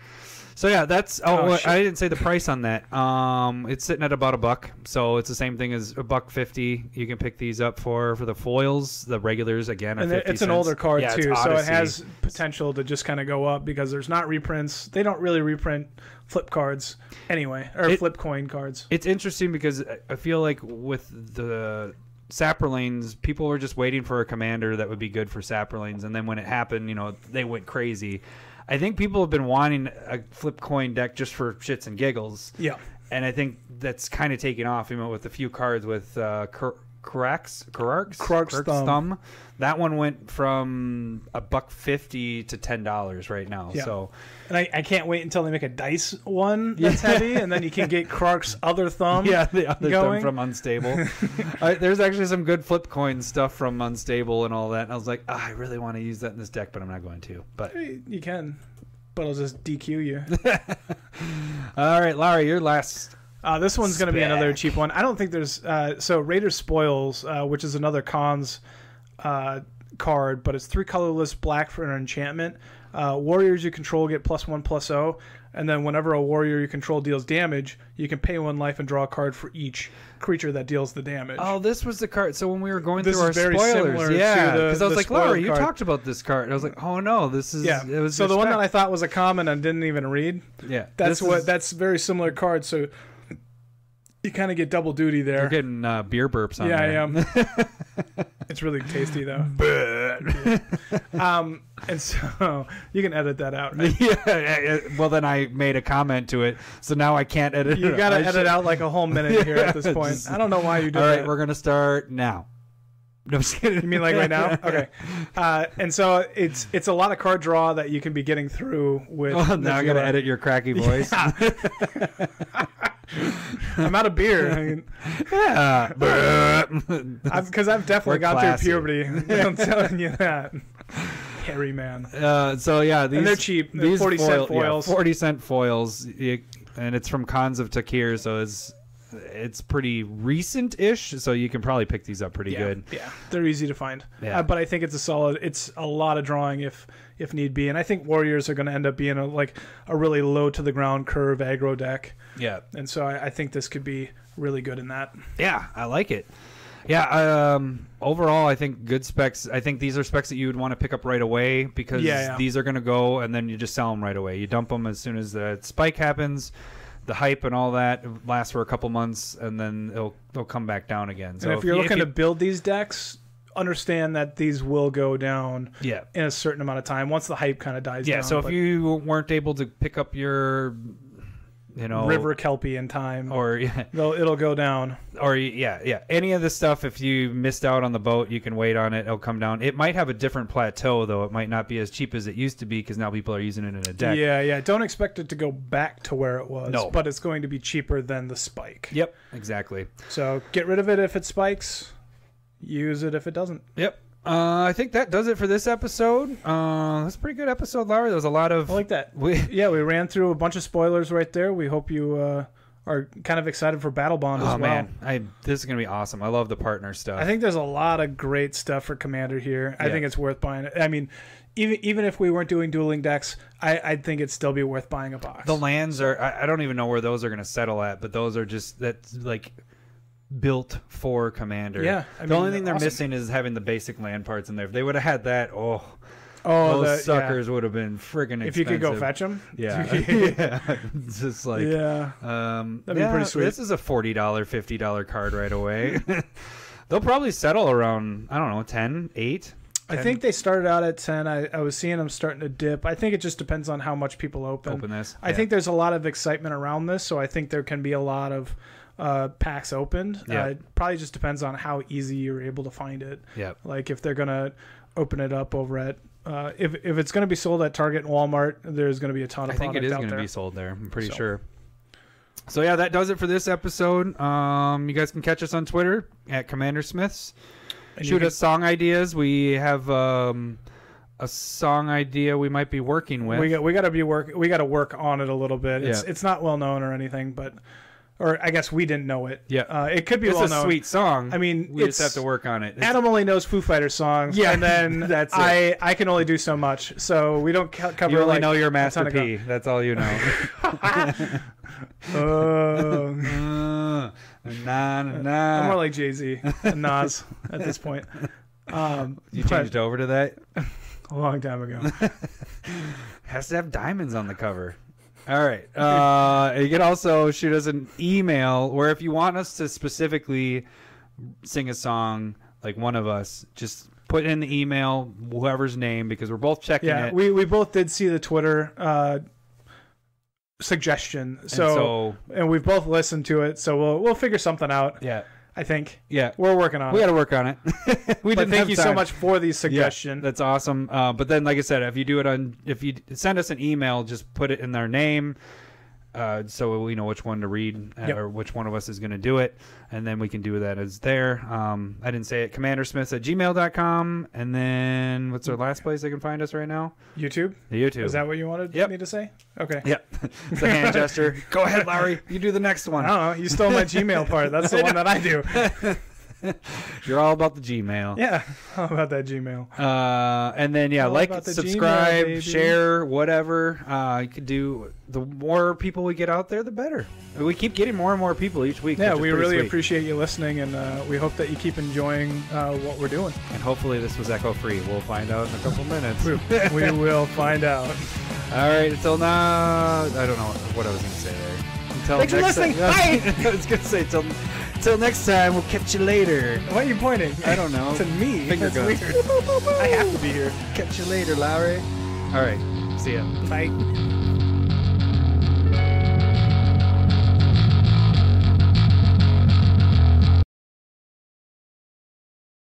So yeah, that's. Oh, oh I didn't say the price on that. Um, it's sitting at about a buck. So it's the same thing as a buck fifty. You can pick these up for for the foils, the regulars again. Are and fifty it's cents. An older card yeah, too, so it has potential to just kind of go up because there's not reprints. They don't really reprint flip cards anyway, or it, flip coin cards. It's interesting because I feel like with the Saperlings, people were just waiting for a commander that would be good for Saperlings, and then when it happened, you know, they went crazy. I think people have been wanting a flip coin deck just for shits and giggles. Yeah. And I think that's kind of taken off, you know, with a few cards with uh, Korvath's Fury Thumb. That one went from a buck fifty to ten dollars right now. Yeah. So, and I, I can't wait until they make a dice one that's yeah. heavy, and then you can get Korvath's other thumb. Yeah, the other going. thumb from Unstable. uh, there's actually some good flip coin stuff from Unstable and all that. And I was like, oh, I really want to use that in this deck, but I'm not going to. But you can, but I'll just D Q you. All right, Larry, your last. Uh, this one's going to be another cheap one. I don't think there's uh, so Raider Spoils, uh, which is another cons uh, card, but it's three colorless black for an enchantment. Uh, warriors you control get plus one plus zero, and then whenever a warrior you control deals damage, you can pay one life and draw a card for each creature that deals the damage. Oh, this was the card. So when we were going this through our very spoilers, yeah, because I was like, Laura, you talked about this card, and I was like, oh no, this is yeah. It was so the one that I thought was a common and didn't even read. Yeah, that's what is... that's very similar card. So you kind of get double duty there. You're getting uh, beer burps on yeah, there. Yeah, I am. It's really tasty, though. um, and so you can edit that out, right? Yeah, yeah, yeah. Well, then I made a comment to it, so now I can't edit you it. You got to edit should. out like a whole minute here yeah, at this point. Just, I don't know why you do that. All right, that. We're going to start now. No, I'm just kidding. You mean like right now? Okay. Uh, and so it's it's a lot of card draw that you can be getting through with. Oh, now I got to edit your cracky voice. Yeah. I'm out of beer. I mean, yeah, because I've definitely gone classy. through puberty. I'm telling you that, hairy man. Uh, so yeah, these and they're cheap. They're these forty foil, cent foils. Yeah, forty cent foils, you, and it's from Cons of Takir, so it's it's pretty recent-ish. So you can probably pick these up pretty yeah, good. Yeah, they're easy to find. Yeah. Uh, but I think it's a solid. It's a lot of drawing if if need be, and I think warriors are going to end up being a, like a really low to the ground curve aggro deck. Yeah, and so I, I think this could be really good in that. Yeah, I like it. Yeah, um, overall, I think good specs. I think these are specs that you would want to pick up right away because yeah, yeah. these are going to go, and then you just sell them right away. You dump them as soon as the spike happens. The hype and all that lasts for a couple months, and then it'll they'll come back down again. So and if you're if, looking if you, to build these decks, understand that these will go down yeah. in a certain amount of time once the hype kind of dies yeah, down. Yeah, so but, if you weren't able to pick up your... You know, River Kelpie in time, or yeah. it'll, it'll go down, or yeah, yeah. Any of this stuff, if you missed out on the boat, you can wait on it. It'll come down. It might have a different plateau, though. It might not be as cheap as it used to be because now people are using it in a deck. Yeah, yeah. Don't expect it to go back to where it was. No, but it's going to be cheaper than the spike. Yep, exactly. So get rid of it if it spikes. Use it if it doesn't. Yep. Uh, I think that does it for this episode. Uh, that's a pretty good episode, Larry. There was a lot of... I like that. We, yeah, we ran through a bunch of spoilers right there. We hope you uh, are kind of excited for Battlebond oh, as well. Oh man, I, this is going to be awesome. I love the partner stuff. I think there's a lot of great stuff for Commander here. I yeah. think it's worth buying. I mean, even even if we weren't doing dueling decks, I, I'd think it'd still be worth buying a box. The lands are, I, I don't even know where those are going to settle at, but those are just, that's like... built for Commander. Yeah, I mean, the only thing they're awesome. missing is having the basic land parts in there. If they would have had that, oh, oh, those the, suckers yeah. would have been friggin' expensive. If you could go fetch them, yeah, yeah, just like yeah, um, that'd yeah, be pretty sweet. This is a forty dollar, fifty dollar card right away. They'll probably settle around, I don't know, ten, eight. ten. I think they started out at ten. I, I was seeing them starting to dip. I think it just depends on how much people open. Open this. I yeah. think there's a lot of excitement around this, so I think there can be a lot of. Uh, packs opened. Yeah. Uh, it probably just depends on how easy you're able to find it. Yeah. Like if they're gonna open it up over at uh, if if it's gonna be sold at Target and Walmart, there's gonna be a ton of. I think it is gonna there. be sold there. I'm pretty so. sure. So yeah, that does it for this episode. Um, you guys can catch us on Twitter at Commander Smiths. And Shoot us song ideas. We have. Um, A song idea we might be working with. We got we got to be work. We got to work on it a little bit. It's yeah. it's not well known or anything, but. Or I guess we didn't know it. Yeah, uh, it could be. It's well a known. sweet song. I mean, we just have to work on it. It's... Adam only knows Foo Fighters songs. Yeah, and then that's it. I I can only do so much, so we don't cover. You only like, know your Master P. That's all you know. Oh, uh, nah, nah. I'm more like Jay-Z and Nas at this point. Um, you changed but... over to that a long time ago. Has to have diamonds on the cover. All right. Uh, you can also shoot us an email where if you want us to specifically sing a song, like one of us, just put in the email, whoever's name, because we're both checking yeah, it. Yeah, we, we both did see the Twitter uh, suggestion. So and, so and we've both listened to it. So we'll we'll figure something out. Yeah. I think. Yeah. We're working on we it. We got to work on it. we didn't Thank you time. so much for the suggestion. Yeah, that's awesome. Uh, but then, like I said, if you do it on, if you send us an email, just put it in their name uh, so we know which one to read yep. or which one of us is going to do it. And then we can do that as there. Um, I didn't say it. commander smiths at gmail dot com. And then what's our last place they can find us right now? YouTube. The YouTube. Is that what you wanted yep. me to say? Okay. Yep. It's a hand gesture. Go ahead, Larry. You do the next one. I don't know. You stole my Gmail part. That's the one that I do. You're all about the Gmail. Yeah. All about that Gmail. Uh, and then, yeah, all like, subscribe, Gmail, share, whatever. Uh, you could do the more people we get out there, the better. We keep getting more and more people each week. Yeah, we really sweet. appreciate you listening, and uh, we hope that you keep enjoying uh, what we're doing. And hopefully this was echo-free. We'll find out in a couple minutes. We will find out. All right, until now, I don't know what I was going to say there. Until Thanks next for listening. Time, Bye. I was going to say, till, till next time, we'll catch you later. Why are you pointing? I don't know. To me. Finger guns. Weird. I have to be here. Catch you later, Lowry. All right, see ya. Bye.